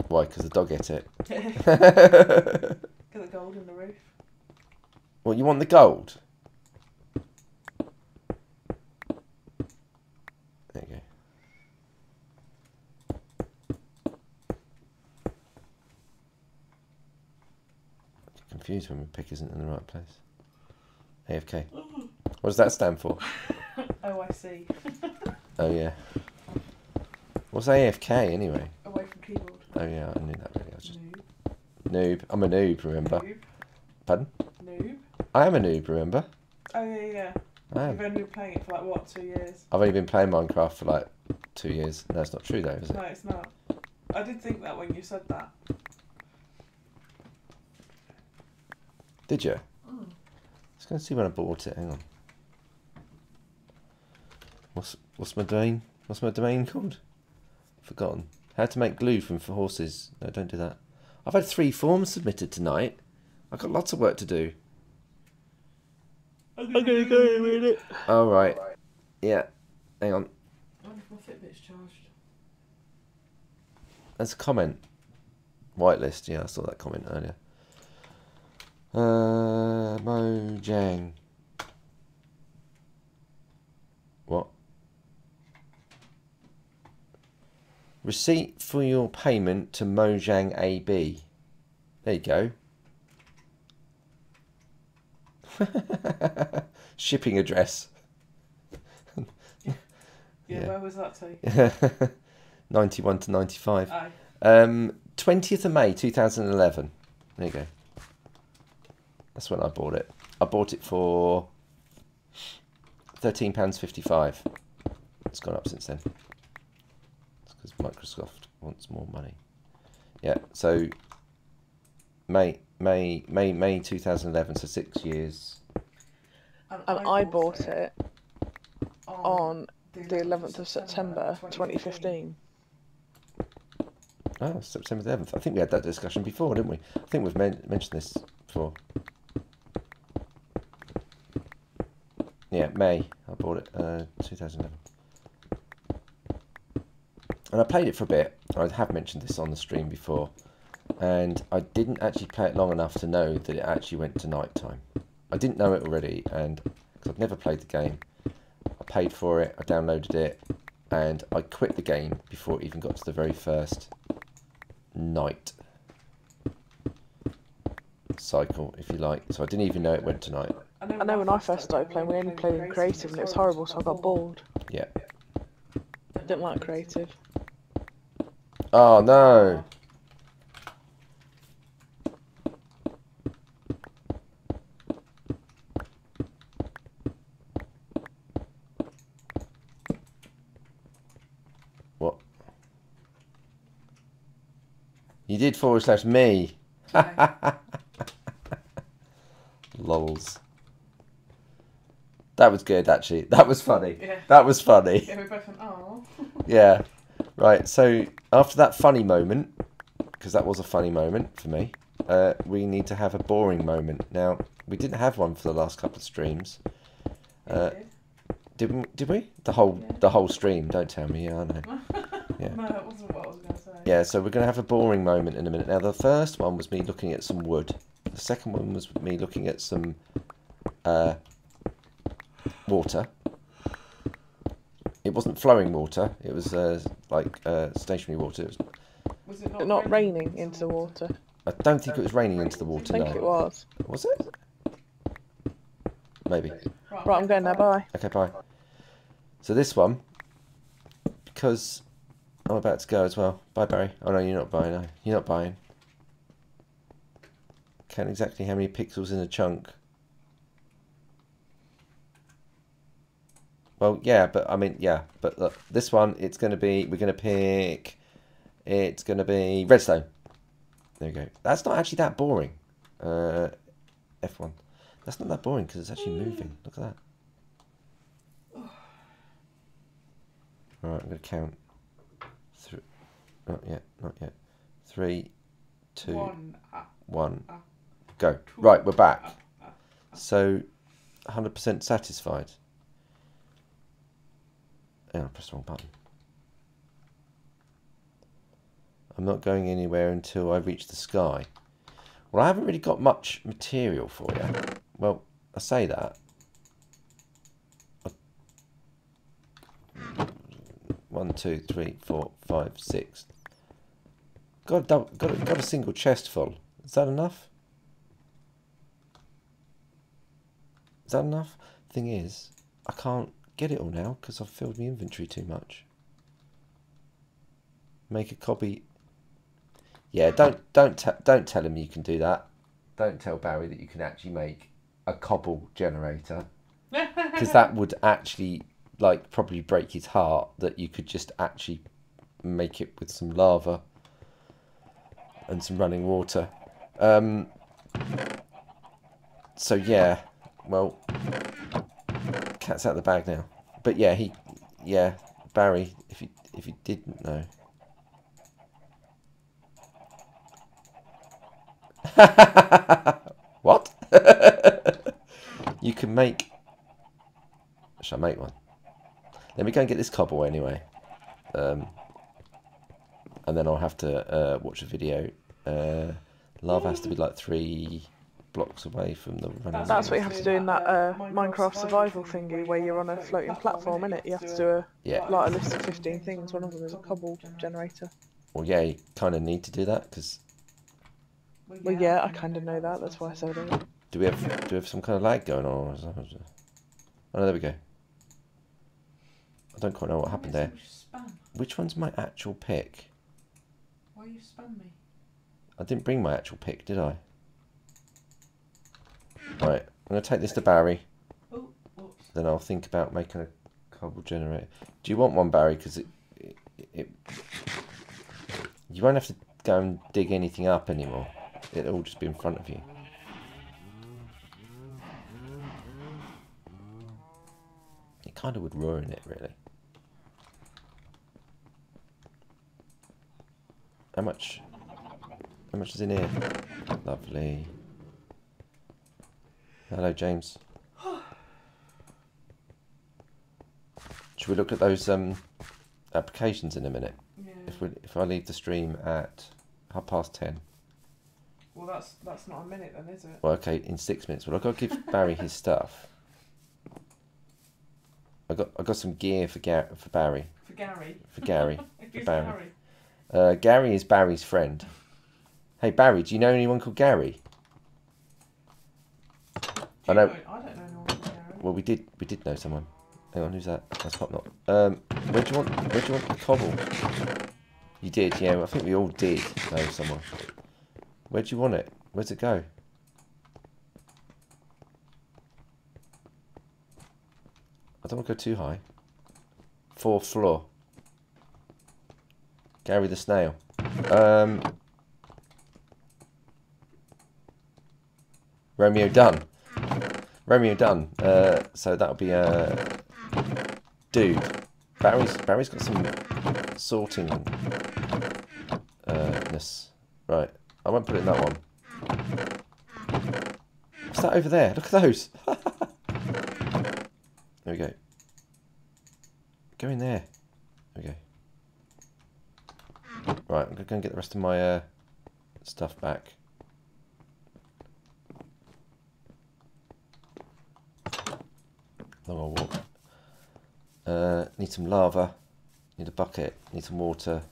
Why? Because the dog ate it. Get the gold in the roof. Well, you want the gold? There you go. I'm confused when my pick isn't in the right place. AFK. Ooh. What does that stand for? Oh, I see. Oh, yeah. What's AFK anyway? Away from keyboard. Oh yeah, I knew that really. I was just noob. I'm a noob, remember? Noob. Pardon? Noob. I am a noob, remember? Oh yeah. I am. You've only been playing it for like what, 2 years? I've only been playing Minecraft for like 2 years. No, it's not true though, is it? No, it's not. I did think that when you said that. Did you? Mm. Let's go and see when I bought it. Hang on. What's my domain? What's my domain called? Forgotten. How to make glue from horses. No, don't do that. I've had 3 forms submitted tonight. I've got lots of work to do. I'm going to go in a minute. Alright. Yeah. Hang on. I wonder if my Fitbit's charged. That's a comment. Whitelist. Yeah, I saw that comment earlier. Mojang. What? Receipt for your payment to Mojang AB. There you go. Shipping address. yeah, where was that to? 91 to 95. Aye. 20th of May 2011. There you go. That's when I bought it. I bought it for £13.55. It's gone up since then. It's because Microsoft wants more money. Yeah, so May 2011, so 6 years. And I bought it on the 11th of September 2015. Oh, September 11th. I think we had that discussion before, didn't we? I think we've mentioned this before. Yeah, May. I bought it 2011. And I played it for a bit. I have mentioned this on the stream before. And I didn't actually play it long enough to know that it actually went to night time. I didn't know it already, and because I've never played the game. I paid for it, I downloaded it, and I quit the game before it even got to the very first night cycle, if you like. So I didn't even know it went to night. I know when I first started playing, we only played in creative, and it was horrible, so I got bored. Yeah. I didn't like creative. Oh, no! You did /me. Lols. That was good, actually. That was funny. Yeah. That was funny. Yeah, we both went, "Aw." Yeah. Right, so after that funny moment, because that was a funny moment for me, we need to have a boring moment. Now, we didn't have one for the last couple of streams. Did we? The whole stream, don't tell me. Yeah, I know. Yeah. No, that wasn't what I was going to say. Yeah, so we're going to have a boring moment in a minute. Now, the first one was me looking at some wood. The second one was me looking at some water. It wasn't flowing water. It was stationary water. Was it not raining into the water? I don't think it was raining into the water, no. I think it was. Was it? Maybe. Right, I'm going now. Bye. Okay, bye. So this one, because... I'm about to go as well. Bye, Barry. Oh, no, you're not buying. No. You're not buying. Count exactly how many pixels in a chunk. Well, yeah, but I mean, yeah. But look, this one, it's going to be... We're going to pick... It's going to be redstone. There we go. That's not actually that boring. F1. That's not that boring because it's actually moving. Look at that. All right, I'm going to count. Not yet, not yet. 3, 2, 1, go. Right, we're back. So, 100% satisfied. Oh, I pressed the wrong button. I'm not going anywhere until I reach the sky. Well, I haven't really got much material for you. Well, I say that. One, two, three, four, five, six. Got a single chest full. Is that enough? Is that enough? Thing is, I can't get it all now because I've filled my inventory too much. Make a copy. Yeah, don't tell him you can do that. Don't tell Barry that you can actually make a cobble generator because that would actually. Like, probably break his heart that you could just actually make it with some lava and some running water. So, yeah, well, cat's out of the bag now. But, yeah, Barry, if you didn't know. What? You can make... Shall I make one? Let me go and get this cobble anyway, and then I'll have to watch a video. Lava has to be like 3 blocks away from the running. That's what you have to do in that Minecraft survival thingy where you're on a floating platform, innit? You have to do like a list of 15 things. One of them is a cobble generator. Well, yeah, you kind of need to do that because. Well, yeah, I kind of know that. That's why I said it. Do we have some kind of lag going on? Oh no, there we go. I don't quite know what happened there. Which one's my actual pick? Why you spam me? I didn't bring my actual pick, did I? Right, I'm going to take this to Barry. Oh, whoops. then I'll think about making a cobble generator. Do you want one, Barry? Because you won't have to go and dig anything up anymore. It'll all just be in front of you. It kind of would ruin it, really. How much is in here? Lovely. Hello, James. Should we look at those applications in a minute? Yeah. If I leave the stream at 10:30. Well, that's not a minute then, is it? Well, okay, in 6 minutes. Well, I've got to give Barry his stuff. I got some gear for Barry. For Gary. For Gary. Who's Barry? Gary is Barry's friend. Hey Barry, do you know anyone called Gary? I don't know anyone called Gary. Well, we did know someone. Hang on, who's that? That's Pop Knot. Where do you want the cobble? You did, yeah. I think we all did know someone. Where do you want it? Where's it go? I don't want to go too high. 4th floor. Gary the snail. Romeo Dunn. Romeo Dunn. So that'll be a dude. Barry's got some sorting. Ness. Right. I won't put it in that one. What's that over there? Look at those. There we go. Go in there. There we go. Right, I'm going to go and get the rest of my stuff back. Long old walk. Need some lava. Need a bucket. Need some water.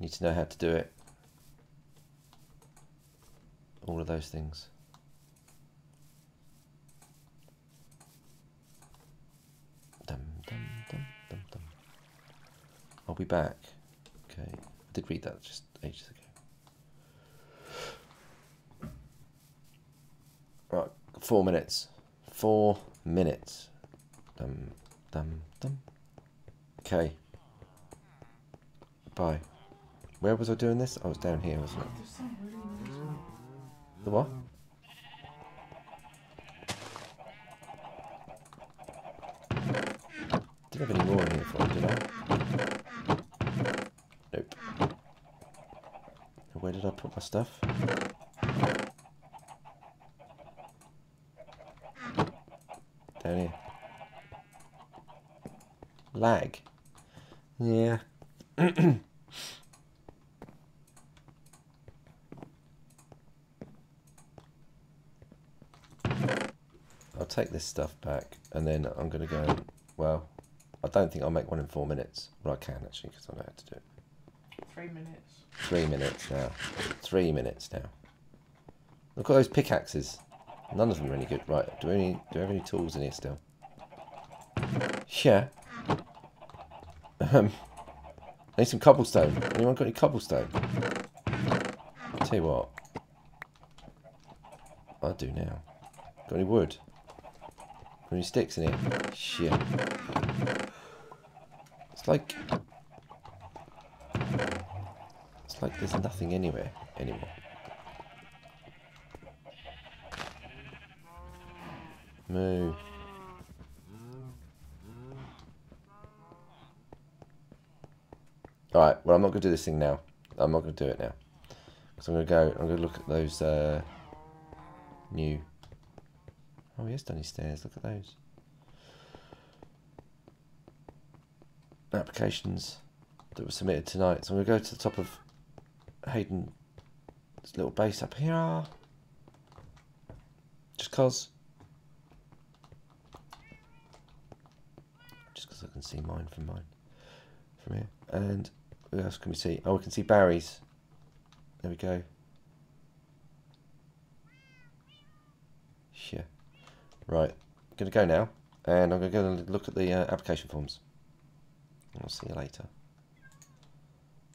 Need to know how to do it. All of those things. Dum, dum, dum, dum, dum. I'll be back. Okay, I did read that just ages ago. Right, 4 minutes. 4 minutes. Dum, dum, dum. Okay. Bye. Where was I doing this? I was down here, wasn't it? The what? Didn't have any more in here for me, did I? Nope. Where did I put my stuff? Down here. Lag. Yeah. I'll take this stuff back and then I'm going to go, well, I don't think I'll make one in 4 minutes. Well, I can actually because I know how to do it. 3 minutes. 3 minutes now. 3 minutes now. Look at those pickaxes. None of them are any good. Right, do we have any tools in here still? Yeah. I need some cobblestone. Anyone got any cobblestone? I'll tell you what. I do now. Got any wood? Got any sticks in here? Shit. It's like there's nothing anywhere anymore. Moo. Alright, well I'm not going to do this thing now. I'm not going to do it now. Because I'm going to look at those new... Oh, he has done his stairs. Look at those. Applications that were submitted tonight. So I'm going to go to the top of Hayden's little base up here. Just because I can see mine from here. And what else can we see? Oh, we can see Barry's. There we go. Yeah. Right, I'm going to go now, and I'm going to go and look at the application forms. I'll see you later.